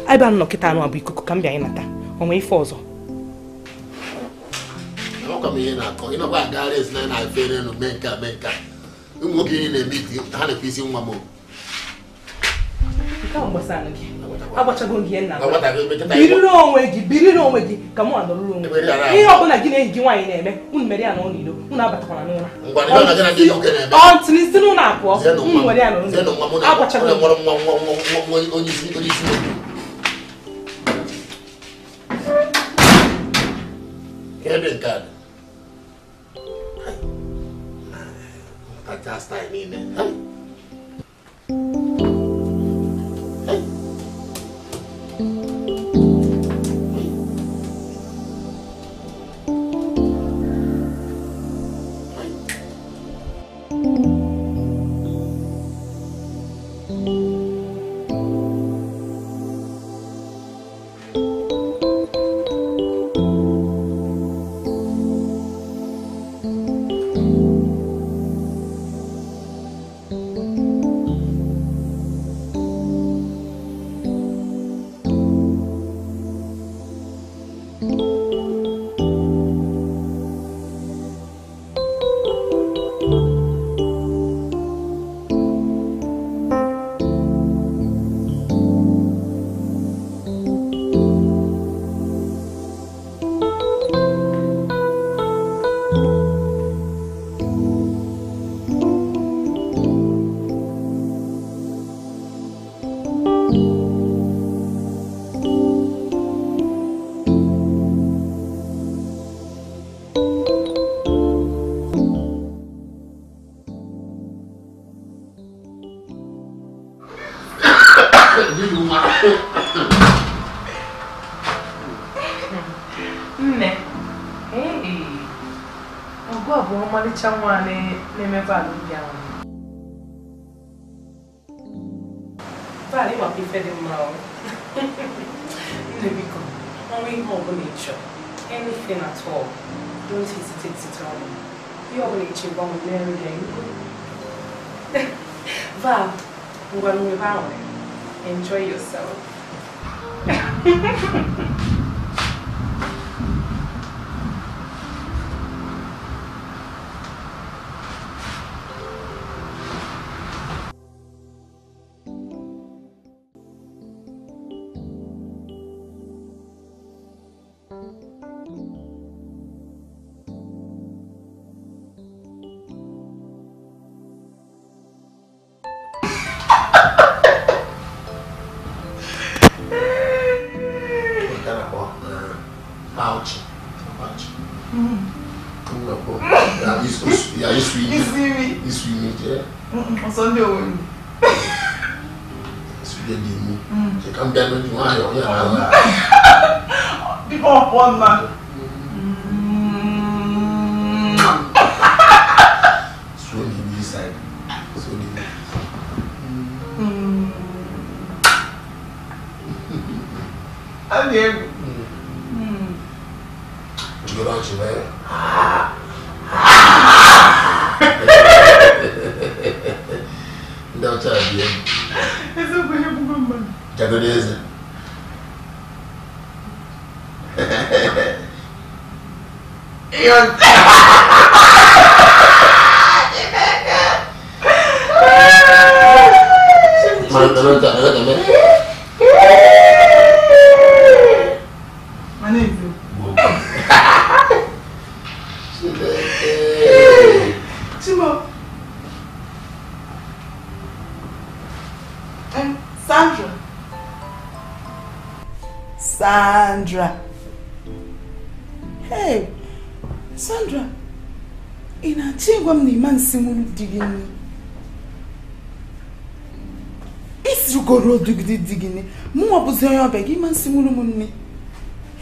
I ban Lokitano, and we could come by another, on way forzo. Come in, I call you know what that is, then I fail and make up. You walk in a meeting, had a piece in one more. Come on, son. I watch a good game now. Billy, come on, the room. You are going to get you wine, eh? Unmeriano, Unabatana. Aunt Listen, I watch a one. Nne, hey, I'm going to go to the house and I'm going to go to the house. I'm going to go to the house. I'm going to go to the house. Anything at all, don't hesitate to tell me. You're going to go to the house. Val, I'm going to go to the house. Enjoy yourself.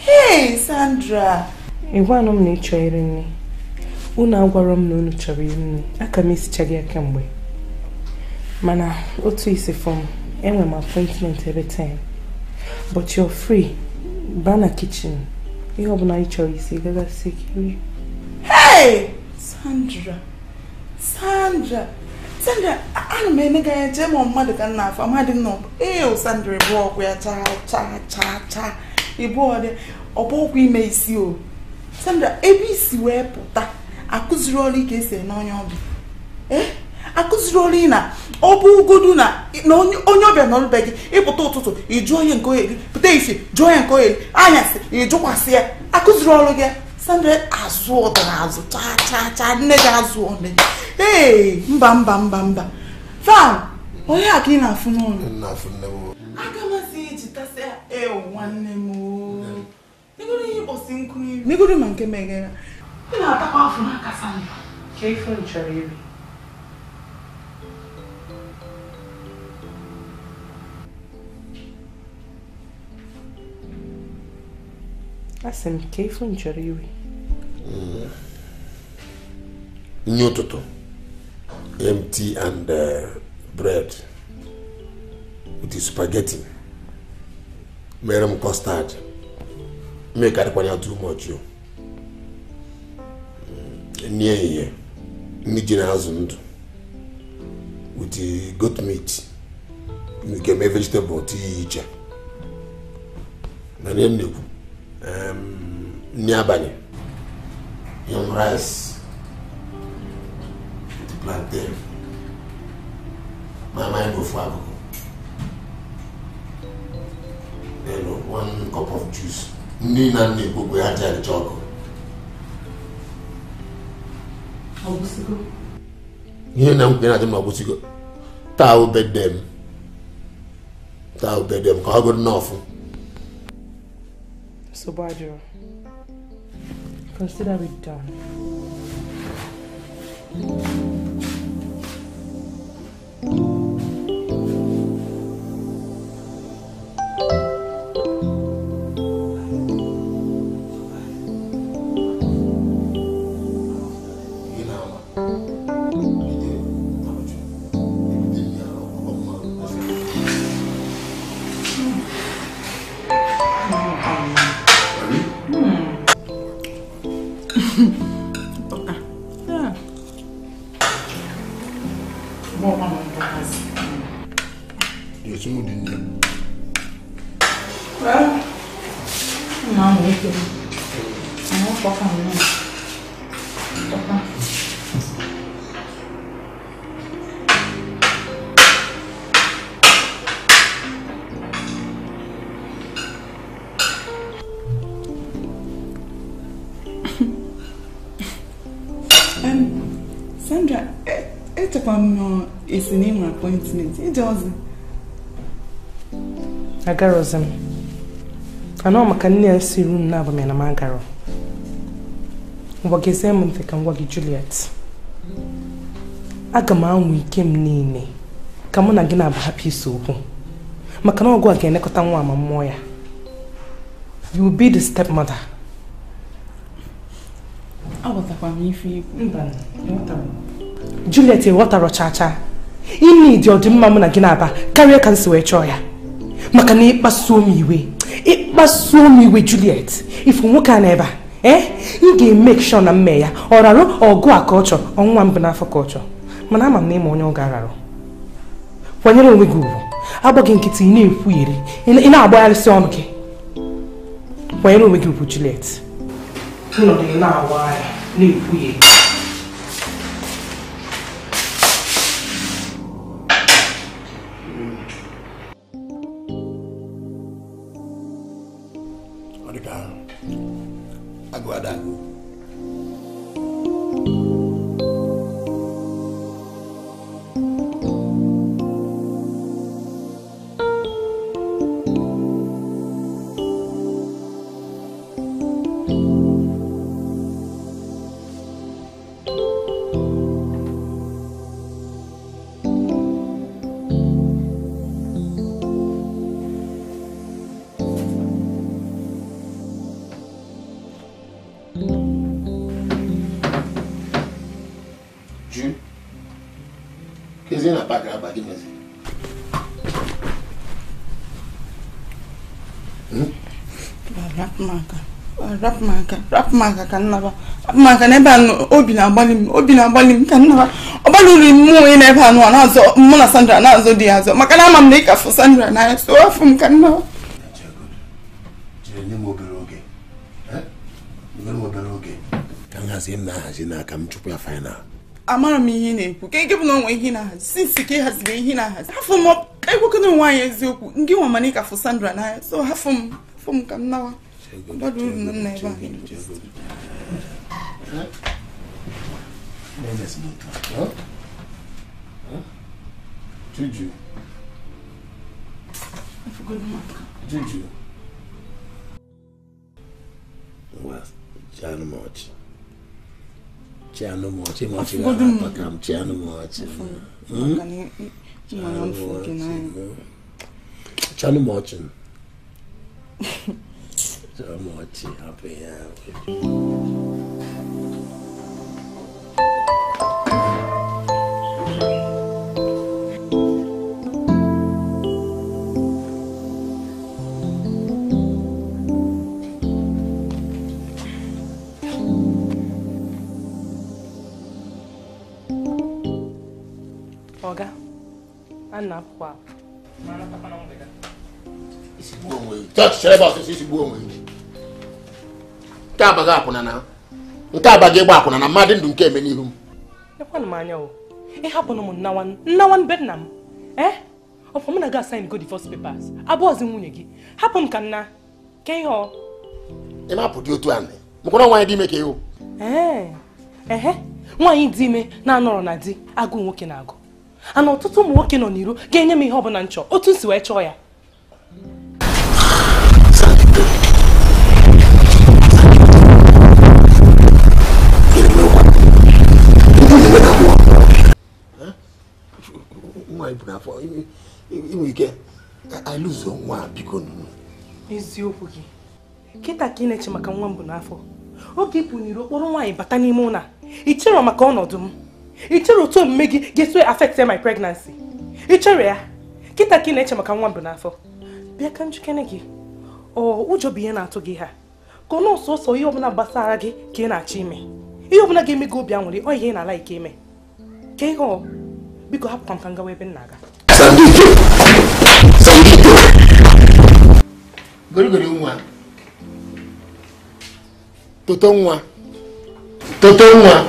Hey, Sandra. Mana, otu isi form. Enwe my appointment every time. But you're free. Bana kitchen. You have no choice. You gotta seek you. Hey, Sandra. Sandra, I'm going to get a mother than enough. I'm adding up. Eh, Sandra, walk where cha. You board or both we may see you. Sandra, ABC where pota. I could surely guess a non. Eh? I could surely na. Oh, boo, good una. No, on your non beggy. A potato, you joy and coil. Potato, joy and coil. I ask you, joke us here. I could roll again. Sandra, I swore the house. Cha, never swore me. Hey, bam. Fam, why are you not for no? I can't see it. That's a one name. You go to you go to Monkey Mega. You are off from Cassandra. Careful, Cherry. That's him, careful, Cherry. New Toto. Empty and bread with the spaghetti. Merem custard. Make that one too much. You near here, Nigerian husband with the goat meat. You can make vegetable to each. My name is Niabani. Young rice. Plantain. My mind will flag. Then one cup of juice. Nina Nibu, we had a chocolate. How was it? You know, I'm going to go. Tao bed them. How good enough. So, Badger, consider it done. Sandra, it's upon his name appointment. It doesn't. I got I know I can near see room now, but I'm a girl. I can work with Juliet. I come on, we came near. Come on again, I'm happy so. I cannot go again. I can't go again. You will be the stepmother. Juliet, water chacha. You need your mamma Ginaba, carrier cancel a choya. Macane passo me way. It passo me way, Juliet. If you can ever, you can make sure a mayor or a rope or go a culture on one banana for culture. Manama name on your gararo. When you we go, I begin kitty new weary in our boy sonke. When you we go, Juliet. Now, why new we Rap marker can never. Marker never obina balim can never. Obaluri mu inepa no anazo mona Sandra na zo diazo. Makana mamleka for Sandra na so afum can never. Jele mo beroge. Eh? Mo beroge. Kan hazim na hazina kam chukwa final. Amara mi hine ku. Ke give no we hina. Since ke has been hina has. Afum up. Kai ko no wan yezoku. Ngi wa maneka for Sandra na so afum can never. But we never Juju. I forgot Juju. Well, Channel much. I'm Channel much. Channel much. So much happy Oga, Anna, what? It's going touch the Tabaga punana. Tabage ba punana madin dun ke meni hum. E kwa manya o. E hapo no na wan. Na wan bednam. Eh? O for me na ga sign go divorce papers. Abozi nwunye gi. Hapo kan na. Ken ho. E ma podi otu ane. Mo kono wan di me ke o. Eh. Eh eh. Wan di me na noro na di. Agu nwoke na agu. Ana otutu mu nwoke no niro. Ga enye me ihe obona ncho. Otu si we cho ya. I lose one because Eziokwu gi. Kita ki nechi maka nwa mbu n'afọ. Oge ipuniro okporo nwa ibata n'ime una. Ichero maka onodu m. Ichero to omume gi geswe affect my pregnancy. Ichero ya. Kita ki nechi maka nwa mbu n'afọ. Bia ka njukene gi. O ujo biye na atụ gi ha. Ko no so so ihe obuna gbasara gi ke na chi ime. Ihe obuna gi eme gi obi anwuri o ihe na like ime. Ke ho biko hapụ ka nkanga webe nnaga. Totonwa. Totorito.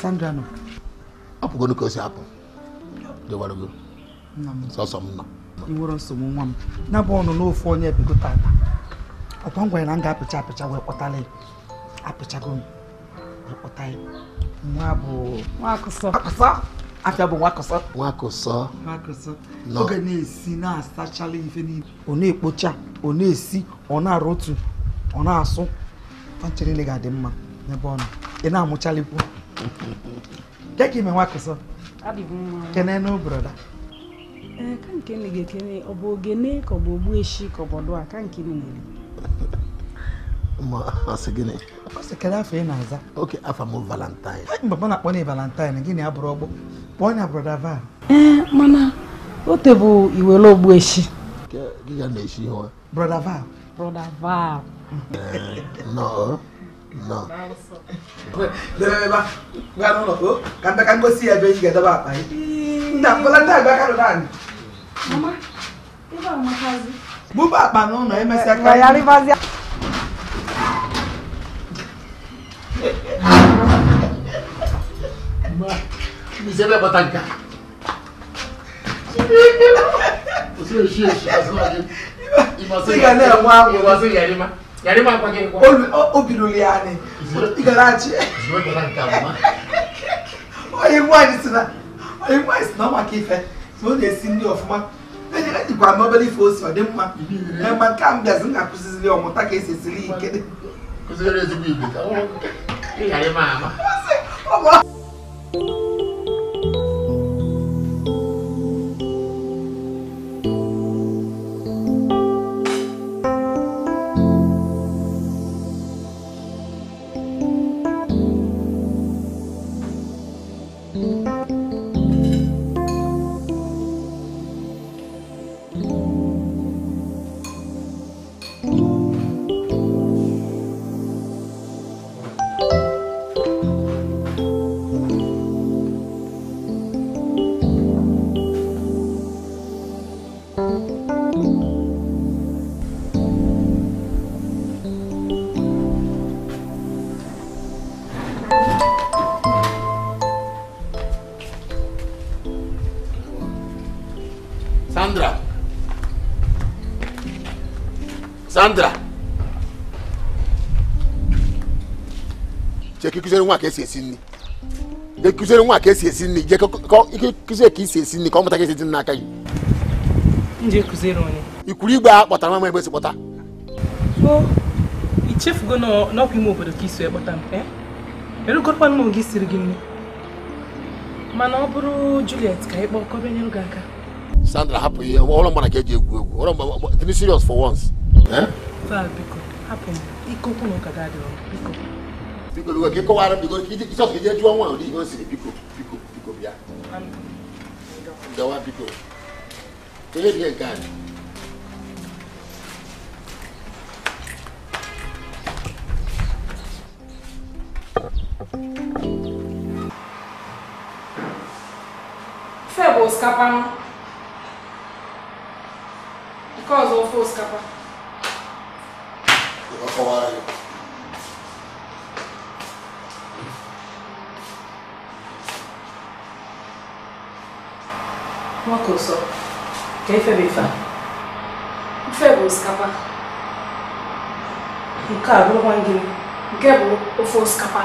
Sandra no. Apo go nuko si apo. De warugo. So so mna. Iworo so mu nwam. Na bo no no fo onye biko tata. Opo ngwa na nga apicha we kpotale. Apicha go. We kpotai. Nwa bo nwa koso. Afia bo nwa koso. Oge na esi na asachali ife ni. Ona ekpocha, ona esi, ona rotu, ona asu. Fanchere le ga de mma. Na bo no. E na amuchali po. Take him and walk us up. Can I know, brother? I can't get any obogenic or bobuishi or bodoa. Can't kill me. What's a guinea? What's a caravan? Okay, I've a more Valentine. I'm not only Valentine and Guinea Brobo. Bona brother. Eh, Mama, whatever you will love wish. Brother Val. No. No. Can go see a baby get about my Mama, give up my cousin. Move up, my own, I must have my alibazia. Miss Ebatanka. You must think I never want you was a Yarima kwake kwa. Obiruliani. Igarachi. Zwe barankama. Oyi mwani sina makife. So they see ndi ofuma. They dey like kwa nobody force for them ma. E ma kam gazi na kusizili omota ka esesili ikede. Kusizili ezigbo ibeka. Yarima ama. Omo. Sandra, check you cousin work as a sin. The cousin work as a sin, Jacob, eh? Biko, happen. Iko kuno kagade o. Biko. Biko, we go out and go. It's just you want one. You want to see Biko. Yeah. The one people. They live here, guys. Febo Scapa. Because of Febo Scapa. What course? Can you be fair? Febo Scapa. You can't go one game. Gebo or Febo Scapa.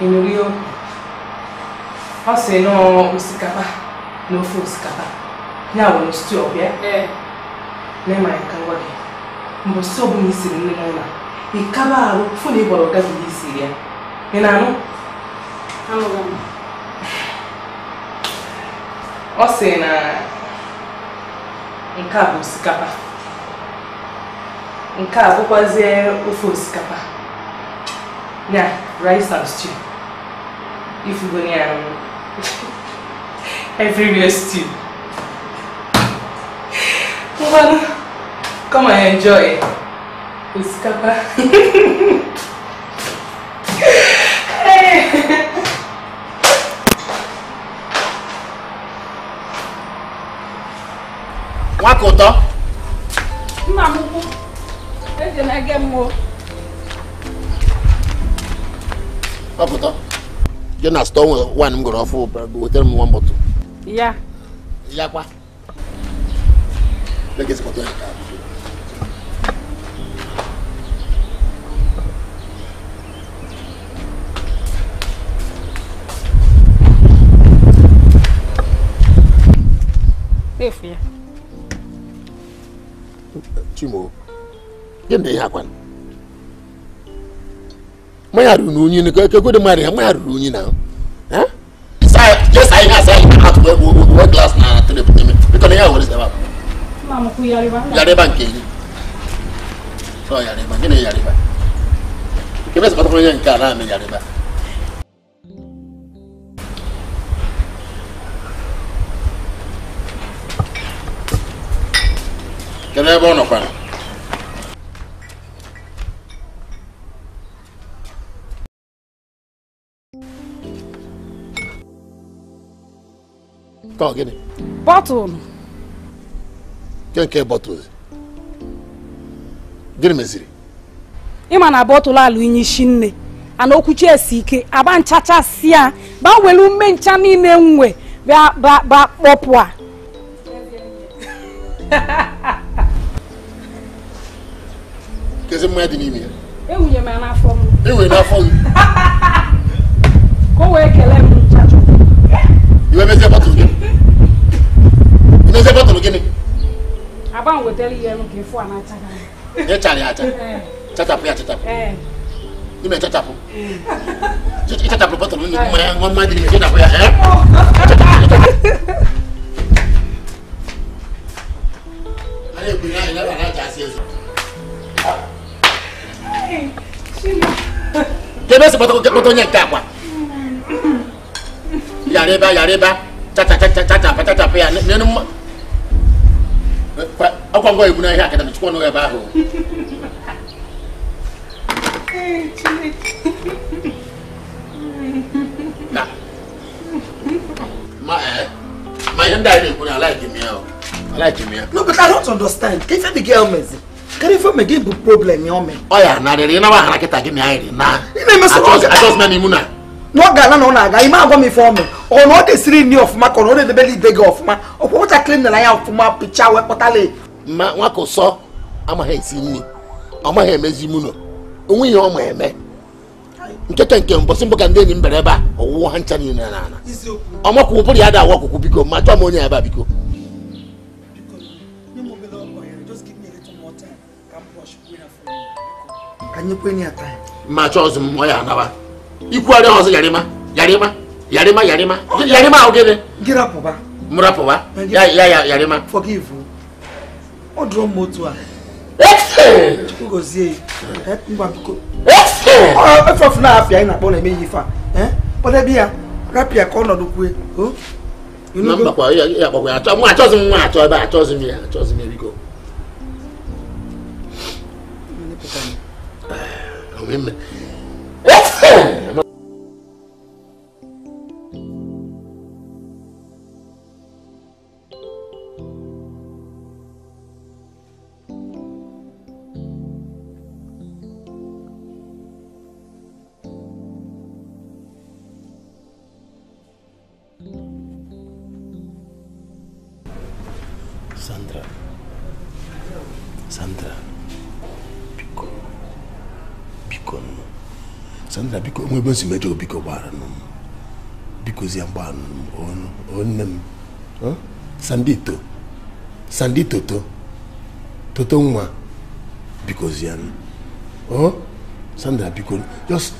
In Rio, I say no, Usikapa, no food Scapa. Now we're still here. Never mind, can work. Must so be missing in the morning. He cover a fully bottle that we see here. And I know. I say, in Cabo Scapa. In Cabo was there, Ufo Scapa. Yeah, rice and stew. If you go near everywhere stew. Come and enjoy it. Usikapa. What quarter? Mamu, let's not get more. What quarter? You know, store one I'm going to offer, but we tell me one bottle. Yeah. Yeah, what? Let's get bottle. Hey, fear. Chimo, give me a one. I don't know you to marry him. I don't know. Huh? Yes, I have to work last night to the payment because I always have. Mamma, we are banking. So I am going to Yariba. Give us a couple of car and Yariba. Can I have one of them? Come on, get it. Bottle. Can't get bottles. Get him a city. Him and a bottle are Luini Shinne. And Okuche Sike, Aban Chacha Sia, Bawelu Menchani Nenwe, Ba Opwa. Because I'm mad in here. You're not from me. You're not from me. Go away, Kelem. You have a bottle again. You have a bottle again. I will tell you looking for an attack. You may chat up. Just eat up a bottle in one mind in your hair. I will be like that. Yareba, tata, patata, pia, nenum. I won't go if I hack and it's one way about home. My hand I did when I like him here. No, but I don't understand. Can you get me? Can you form a game problem, your man? Oh, yeah, now they never like it. I give me idea. Now, you must have many muna. No Ghana, no Naga. You might go me for me. Or not the three new of Mac or not the belly big of Ma. Or what I claim the line of my picture with Potale. Mako saw. I'm a head seeing me. I'm a head mezimuno. We are my men. Get a game, but simple can then in Bereba or 100 in Anna. I'm not going to put the other walk could become my tomb on your babico. Just give me a little more time. Come wash winner for me. Can you put in your time? My choice, Moyana. You call the house Yarima. Yarima, get up, Papa. Murapova, Yarima, forgive you. Or draw motor. Excellent. Who goes here? Excellent. If of Nafia and upon a mini fire, eh? But I be a rapia ko no do kwe o inu go kwa ya kwa acho mu acho zim mu acho ba acho zim ya acho zim biko come in. Because you biko because on Sandito, Sandito to Totonwa, because you oh, Sandra, because just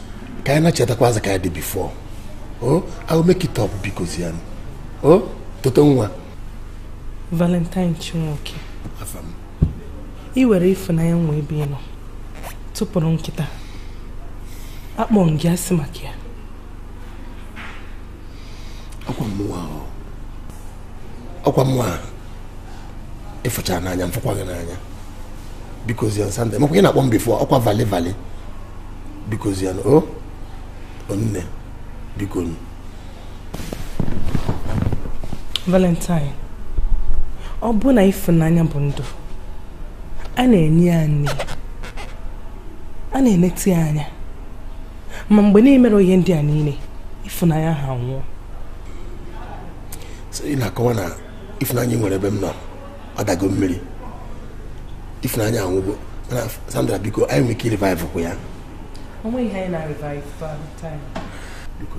kinda chatakwaza I did before. Oh, I'll make it up because you oh, Totonwa Valentine Chumoki. Afam. You were if I am way being Toporunkita. Among Yasimakia. Aquamua. Aquamua. If a Chananian for Quaganania. Because you're Sunday. Mokin at one before Aqua Valley Valley. Because you're oh, only because Valentine. Oh, bona if Nanya Bundu. Annie, Niani. Annie, Netiania. Mamboni mero yendi anini ifunaya hawo so ina kwana ifunanya ngwere be mno adago mmiri ifunanya anwo na Sandra biko I make revive ko ya onwe ihe na revive Valentine biko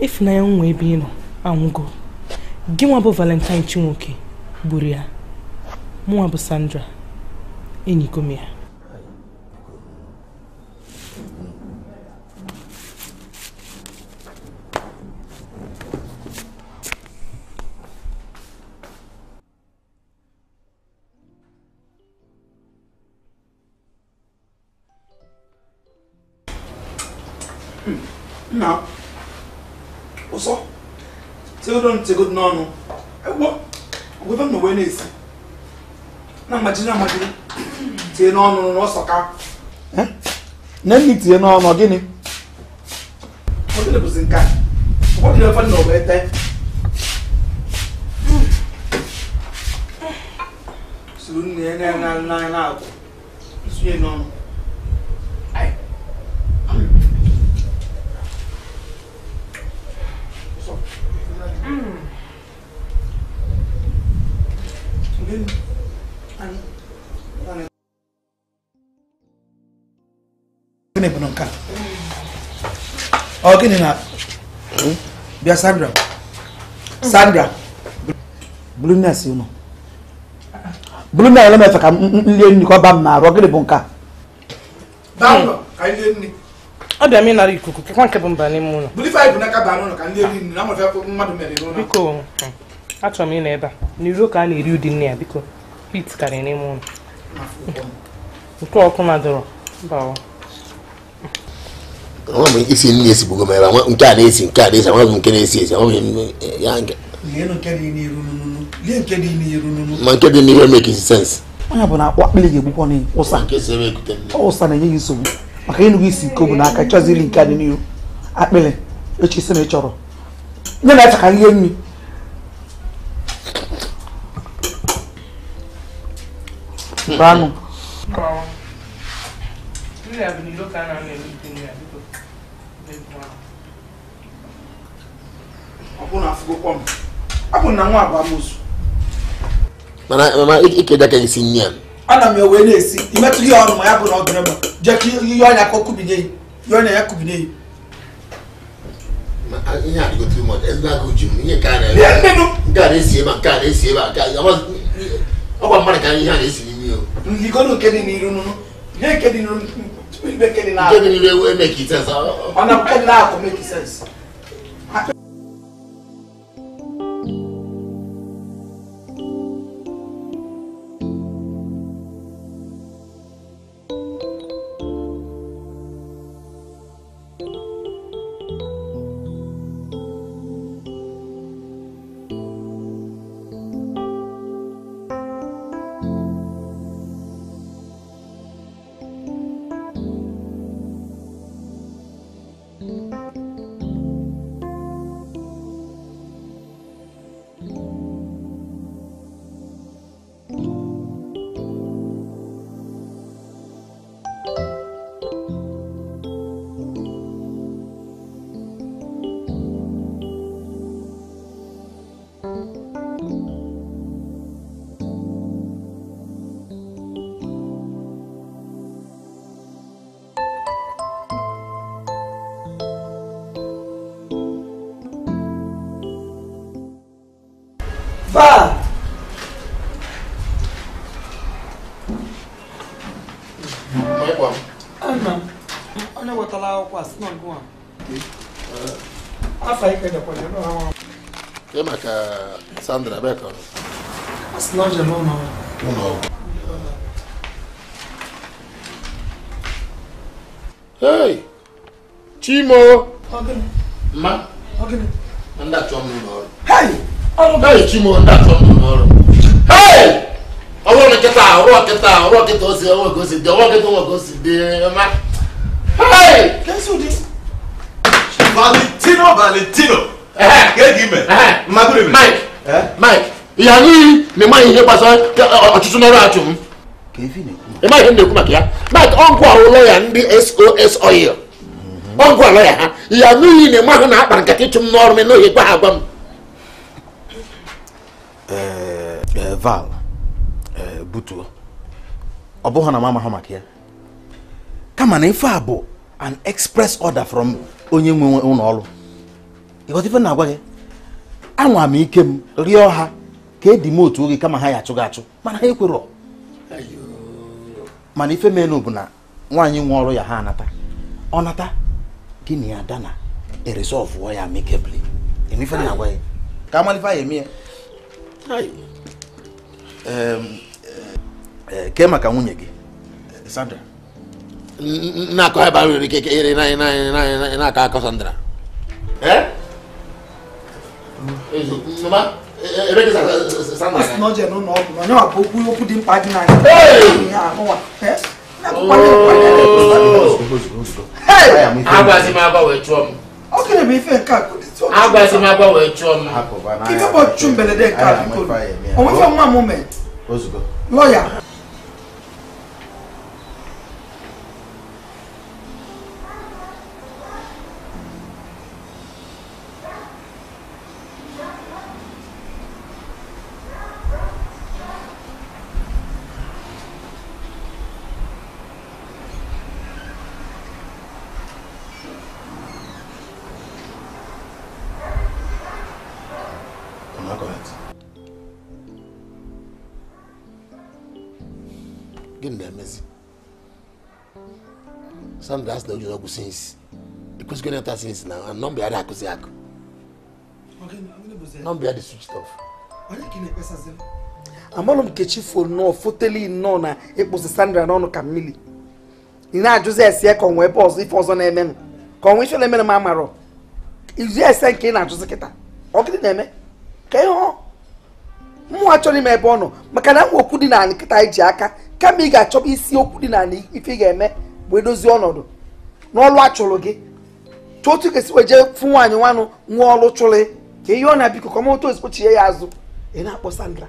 ifunanya nwe bi no anwo ginwa bo Valentine Chinwoke buria mwa bo Sandra enyikomia now, what's up? So don't take good no. What? We don't know when it's. Now, imagine. Say no, soccer. Eh? Name it, no, again. What did I put in car? What did I find over there? Soon, now. Soon, no. Okay, now. Dear Sandra. Sandra. Blueness, you know. Blueness, let me talk. You go back now. Roger the bunker. Bam. Can you hear me? I don't mean that. Cook. Can't keep on banning me. Believe I don't care. Banning. Can you hear me? I'm not going to make you mad. Because actually, me neither. You can't hear the near because it's carrying me. You talk on my door. Wow. Oh, my easy, easy, book of my own caddies and caddies. I want to see his own young. You don't get in your room. You don't get in your room. My cabin never making sense. I have not what will you be warning or some case. Oh, son, I need you. I can't be seen. Cobunaca, Chazilin, carrying you. At Billy, which is a nature. Then I can hear me. Brano. You have been looking at me. Mama, it can see me. I'm your witness. You met you on my apple or grandma. Jack, you are a cockubine. You are a cockubine. I didn't go too much. It's not good. You can't get this. You can't get this. You can't get this. I want to get this. You can't get in the room. You can't get in the room. You can't get in the room. Make it sense. I'm not going to make it sense. 5. Sandra Becker. It's not your mama. No. Hey, Chimo. Okay. Ma. Okay. And that's your mama. Hey. Hey, Chimo. And that's your mama. Hey. I want to get out. I want to go see. Hey. Let's do this. Valentino. Get him. Mike. Mike. You are me. My here person. Kevin. My here no come here. Mike, uncle lawyer in the SOS oil. Uncle lawyer. You are me. The man na bankati chum norm no he kwa agam. Val. Butu. Obo na mama hama kia. Come on, if I bo an express order from Onyemu Unolu. Because even now, I want me came Rioha, K. Demotu, come a higher to Gacho, Manahekuro. Manife Menubuna, one you more your Hanata. Onata, Guinea Dana, a resolve why I make a plea. And if I away, come on if I am here. Kemaka Sandra. Nako have I really Naka Sandra. Eh? Hey! Sandra has the original since. It was going to since now, and not be other Kusiak. Not be other switched off. I'm all on Ketchi for no, Foteli, Nona, it was Sandra, no Camille. In our Jose, second weapons, if was on a man. Convention, a man, Mamaro. Is yes, I can't just get her. Okay, then, Kayo. Muachoni me bono, makana wo kudina ni kitai jaka, kamiga chop isi okudina ni ifige me wedozi onodo. No lo achologe. Totu kesi weje fun anyi wanu nwo lo chole. Ke yo na biko komo to espochi ya azu. E na po Sandra.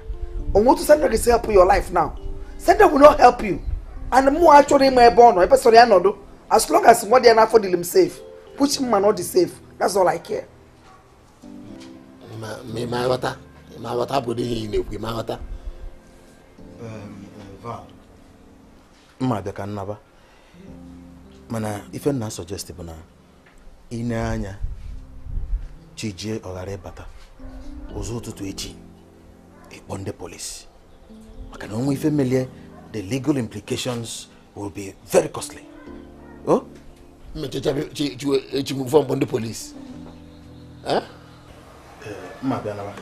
Onwo to Sandra kesi help your life now. Sandra will not help you. And muachoni me bono, e person ya nodo. As long as what they are for them safe. Push him man not the safe. That's all I care. My water. Val. Mother can never. Mana, if not suggestible, Inanya Chije or Arebata was also to Echi upon the police. I can only familiar, the legal implications will be very costly. Oh, move on the police. Eh? Madana.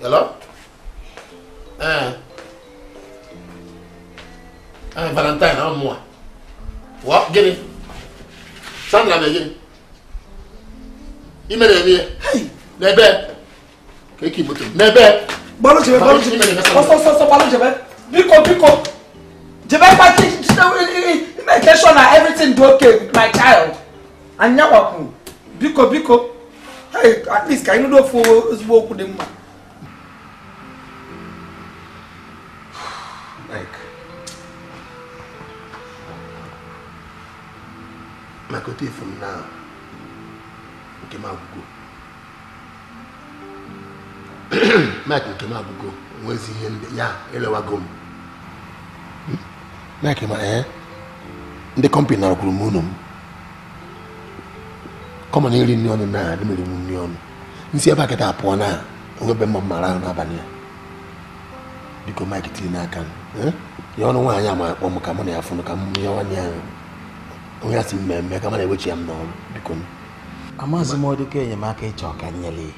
Hello? Valentine, I'm more. What? Get it? Sandra, again. You made it here. Hey! Never! Take it, but never! Everything okay with my child. And now Biko. Hey, at least I know for his work with him. Makote from now, Mike, where's he in the ya? Hello, Agum. Mike, my hair. The company are Grumunum. Come on, Elion and I, the Million. Nisi aba keta apona ngobe mmara na abani biko Mike tina kan eh yo no anya ma akpom ka mo na afunu ka mo yo anya o ya simme ka ma na wechi am no biko amazi mo de ke nyama ka icho ka nyele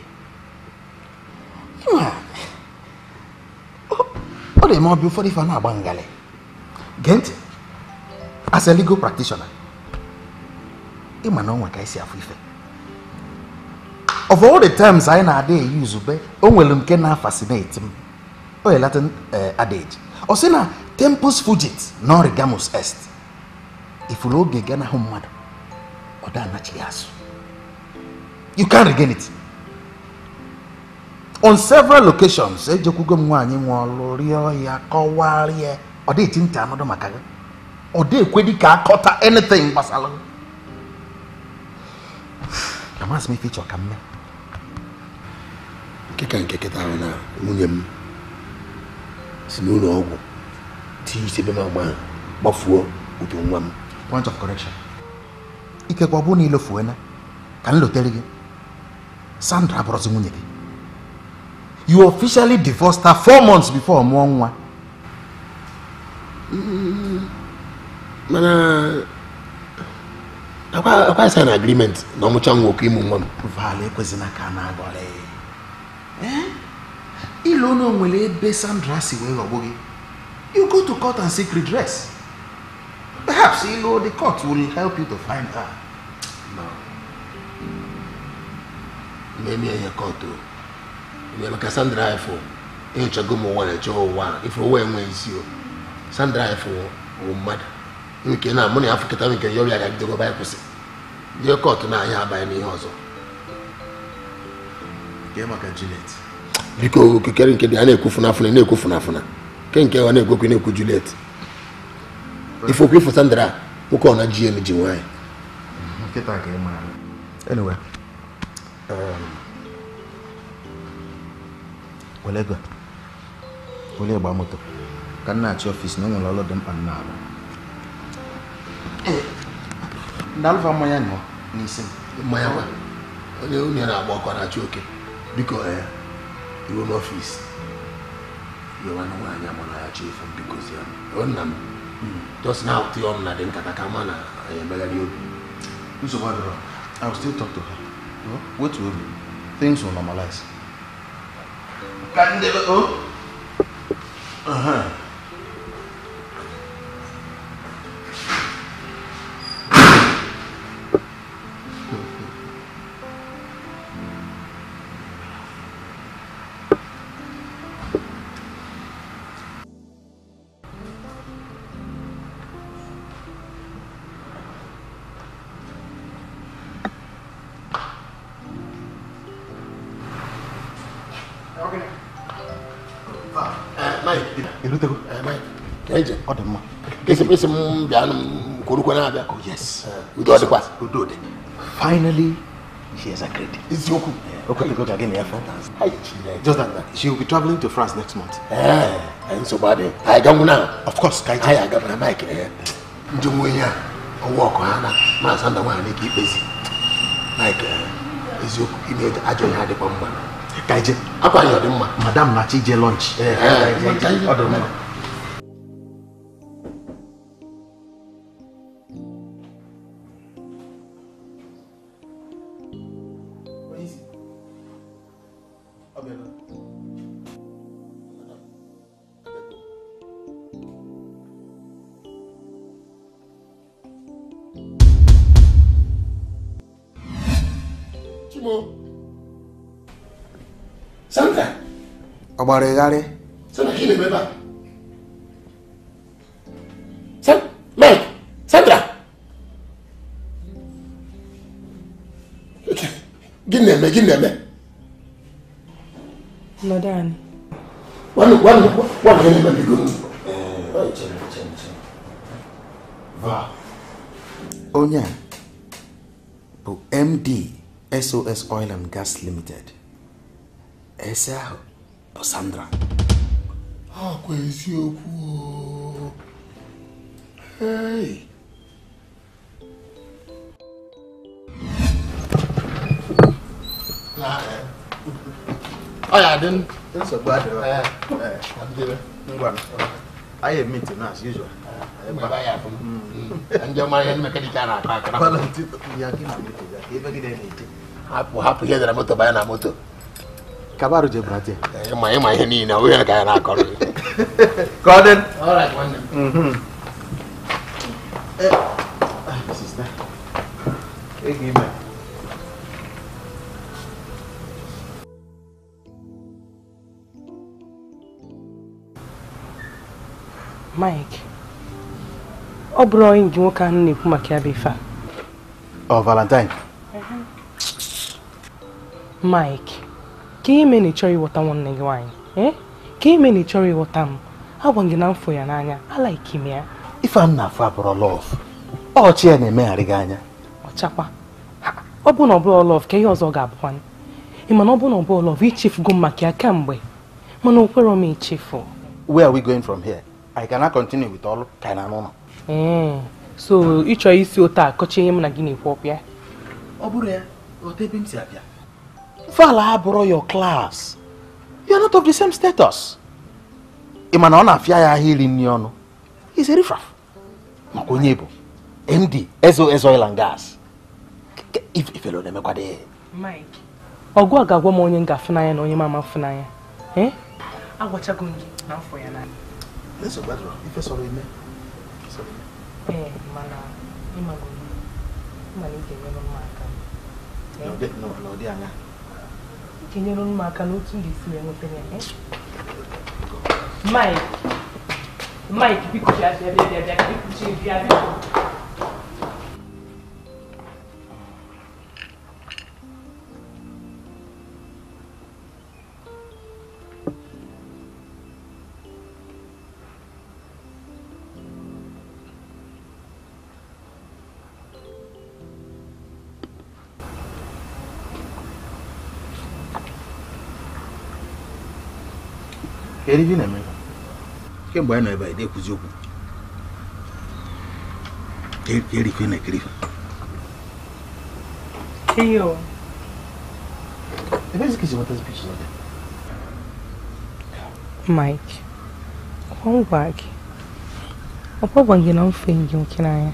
o de mo before if na abangale Gent as a legal practitioner e ma no nka isi afu ife. Of all the terms I na dey use be onwelum ke na fascinate me. Oh, a Latin adage. O say na tempus fugit non regamus est. If you no gain na homad, or that naturally asu. You can't regain it. On several locations, ejokugo nwanyi nwolori ya kowari or dey tinta amado makaga. Or dey kwedi ka akota anything basalo. Amass me feature kamna. Point of correction. Sandra brought you. You officially divorced her 4 months before Mwanwa. I sign an agreement. No much I'm working with mom. Vale, because na kana gole. Eh? Ilono mwele besan drasi wewe bogi. You go to court and seek redress. Perhaps Ilo, the court will help you to find her. No. Maybe in your court too. Maybe Cassandra ifo. You chago mo wana chago wana. Ifo wewe mwenziyo. Sandra ifo umad. You can have money after you can go by pussy. You're caught now, you have by me also. Game of Juliet. You go carrying the Anekufunafuna. Can't carry an Ego Juliet. If you for Sandra, who call a GMGY. Anyway, Olega Olebamoto can not your office no one all of them and now. Nalva Mayano, Nisim, Mayawa, only a walk on a joke because you will not feast. You are no one I achieve from because you are on them. Just now, the owner in Katakamana, I am better you. I will still talk to her. What will be? Things will normalize. Can they go? Oh, yes. Finally, she has agreed. It's Yoku. Okay, go again. Just that. She will be traveling to France next month. And so bad. I go now. Of course, I got my mic. Walk my son, keep busy. Like, is you made a joy had a bomb. Kaiji, Madame Nachije lunch. Mike! Sandra! Give me. Madam. Onya, MD, SOS Oil and Gas Limited. Esa Sandra. How can you? Hey. I didn't. It's a bad I have meeting as usual. And your man mechanic. I'm happy here that I'm to buy a motor. Cabaret, brother. My henny, now we are going to call it. Gordon? All right, one. Sister. Hey, give me. Mike, oh, bro, you won't come near Kumakiabifa. Oh, Valentine. Mike, came in a cherry water one nigga wine, eh? Came in a cherry water. I want to know for your nana. I like him here. If I'm not for love, oh, cheer me, Mary Ganya. Oh, chapa. Open a blow love, chaos or gab one. In an open or ball of each chief Gumakia Camway. Monopero me chief. Where are we going from here? I cannot continue with all kind of no. So each of you see what I coaching him again in pop, yeah? Obure, what have been said? Fala, borrow your class. You are not of the same status. Imanona fiya healing yono. He's a riffraff. Makonyebo, MD, SOS oil and gas. If you don't make what they. Mike, Ogwa gagwa morning gafunaya no yema mafunaya. Eh? I watch a gunji now for your name. That's a bad one. If you're sorry, man. Sorry. Hey, Mana, I'm not going to be able to do it. No, they are not. Can you run Mark and look to this way? Mike, because you are there, you are there. Anything I mean. Can't buy no by day because you take everything I grieve. Hey, yo, the basic is what this picture of Mike, come back. I'm not going to find you. Can I?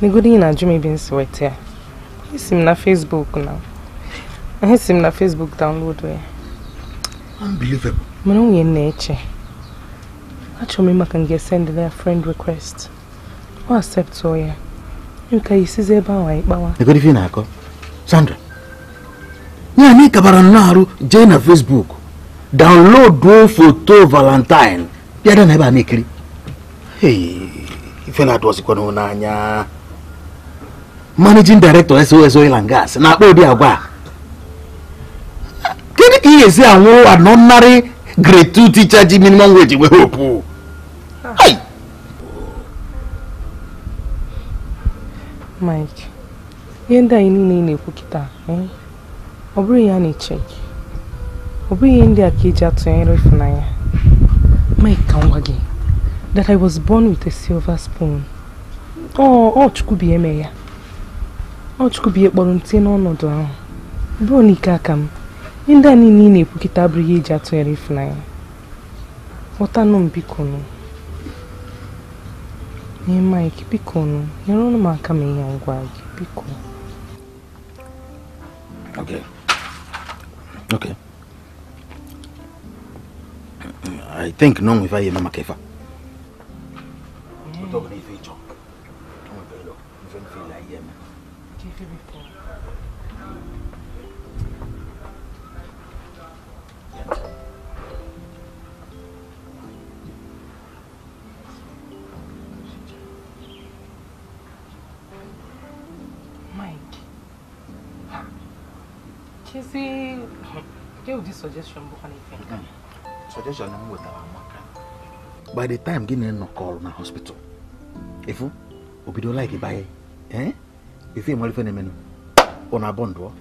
The good in a dream being sweat here. He's in the Facebook now. He's in the Facebook download way. Unbelievable. I actually I can get send their friend request. I accept so yeah. You can see the bawa. The good thing I got, Sandra. You are not about join a Facebook. Download your photo Valentine. You don't have make it. Hey, if you not was going managing director SOS Oil and Gas. Now go there, go. Can you see a word ordinary? Grade 2 teacher Jimmy Mangway, we hope. Hey! Mike, yenda inini kukita, eh? Obri yani check. Obri yendi akija to enrofunaya. Mike Kangwagi, that I was born with a silver spoon. Oh, chukubi emeya. Oh, chukubi ekboluntino no down. Boni kakam. Inda ni nini pukita briye jatu erifnai. Ota no mbikono. Ni Mike bikono. Yero no maka me yangwagi biko. Okay. I think no we vai mama kefa. Oto gani fecho. Omo belo. Even feel like yema. Kefe before. See, give this suggestion book and anything. Suggestion I'm with our by the time getting no call in the hospital. If you don't like it by if you want to menu on a bond door.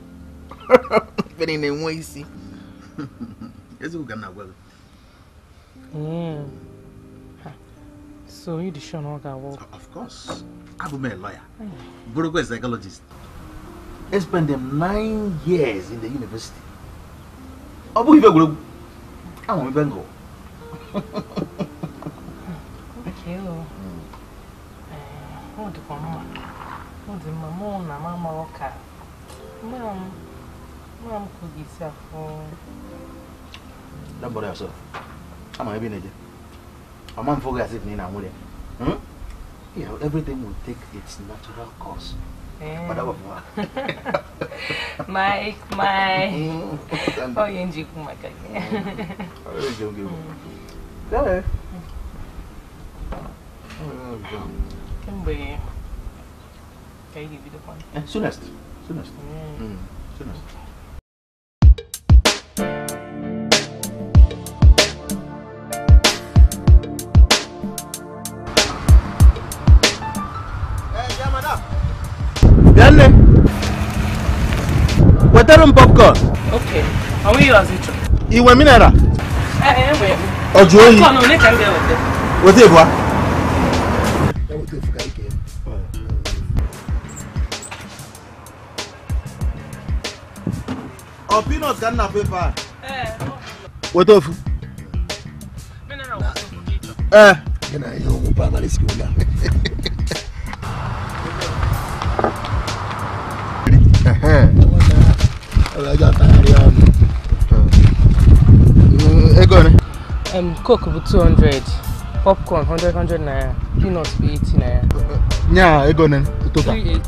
But in a way, see. Yes, we can well. So you should not go. Of course. I've been a lawyer. Brogo is a psychologist. I spent them 9 years in the university. Abu ibegulu. Amu ibengo. Okay, oh. What do mama? What do mama na mama waka? Mama kugi safo. Don't bother yourself. I'm happy now. I'm not focused on anything. Yeah, everything will take its natural course. Mike, oh, you enjoy my cake. Hello. Can we? Can you give me the point? Soonest. Soonest. Popcorn. Okay. And we use it. You want mineral? Anyway. Oh, do you? Popcorn, we can do it. What do you want? Oh, peanuts can not paper. What do you? Mineral. Can I go to primary school now? Coke with 200, popcorn 100 naira, peanuts be 80 naira. Yeah, I go then. 38.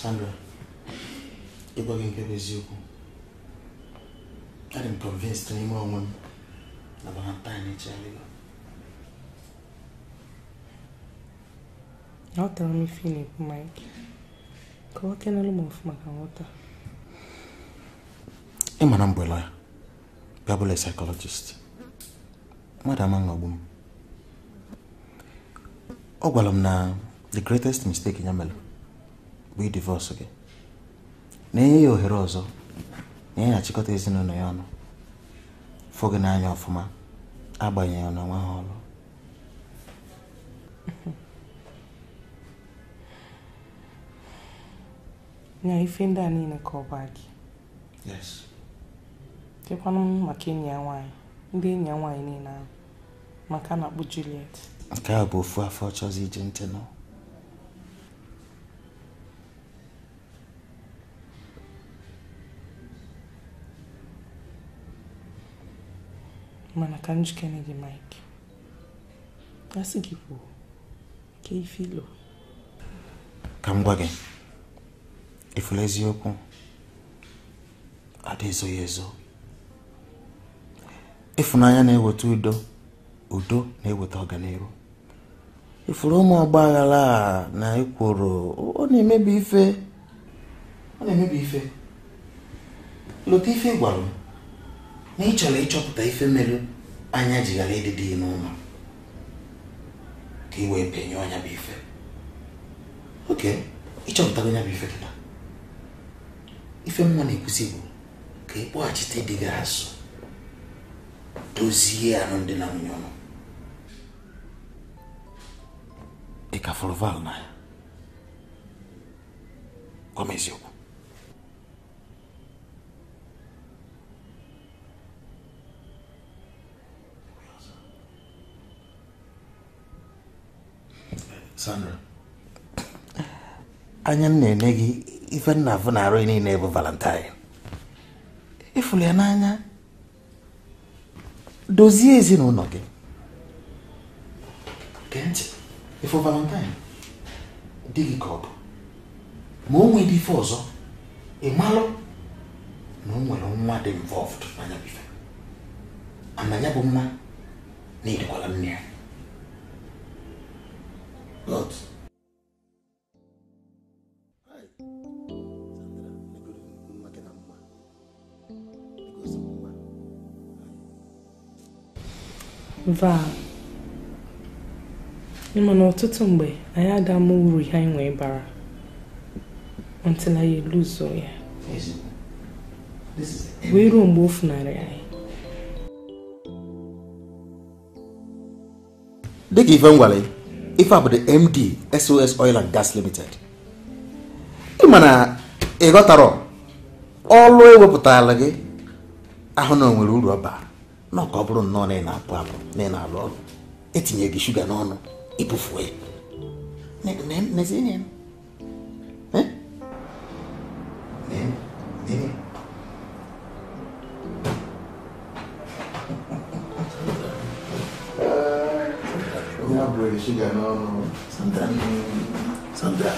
Sandra, you go and get you. I am convinced anyone that Valentine is a tell me, Philip, Mike. Go and move my water. I'm an umbrella. Babble a psychologist. Madam Angabum. Oh, well, now the greatest mistake in Yamel. We divorce again. Nay, your heroes, nay, I chicote is in a noyano. Forget nine of ma, I buy you on one hollow. Now, you find that in a call bag. Yes. Take on Makinia wine, being your wine in a Macana with Juliet. A cowboy for a fortune's agent, no. Mana can't get any Mike. That's a gift. Kay Philo. Come again. If you lazy open, Adeso Yezo. If Nayane were to do, Udo, ne were to Ganero. If Romo Bagala, Naikoro, only maybe fair. Only maybe fair. Lotife Wallo. Nature lay chop the female, Anya Gigalade de Noma. Kiwe Penyonia beef. Okay, each of the winner beef. If a money possible, keep watch it the grass. Dozier on the Namino. Eka folvalna. Come is you? Sandra. Anyan nenegi even na vana roini nebo Valentine. Ifule nanya. Dozie ezinu noge. Kent. Before Valentine, dig it up. More we before so, a malo, no one involved. And Nanya Buma need a column. But Val. I had a move behind barra until I lose so yeah. This is we don't move now. They give him if I the MD SOS Oil and Gas Limited. Imana I got a roll all the way up to Alagi. I don't know we will bar. No cobble, no name, no problem, name, no law. It's in sugar, no. Way. Name, eh? Name. Sandra,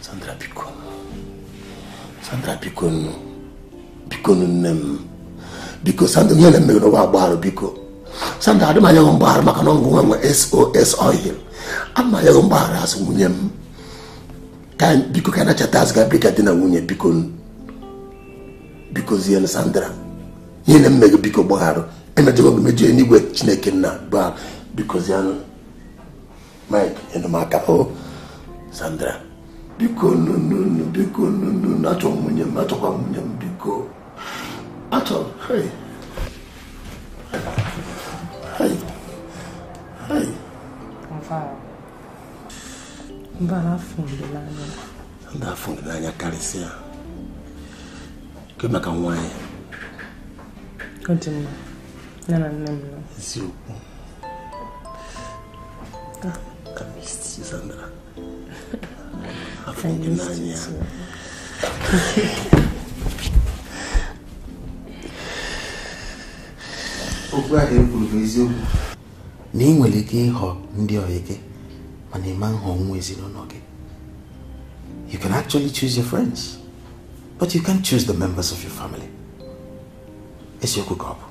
Sandra, I do my own bar, SOS Oil. I'm my own bar as William. Can because I task I break at dinner when because he and Sandra. He never make a pico bar, and I don't make anywhere snake in that bar because young Mike and Macapo Sandra. Because no, not on William, not on William, because at all, hey. Hey. I'm going to carry here. Come back and wine. Continue. No. It's you. I missed you, Sandra. I missed you too. You can actually choose your friends, but you can't choose the members of your family. It's your cook up.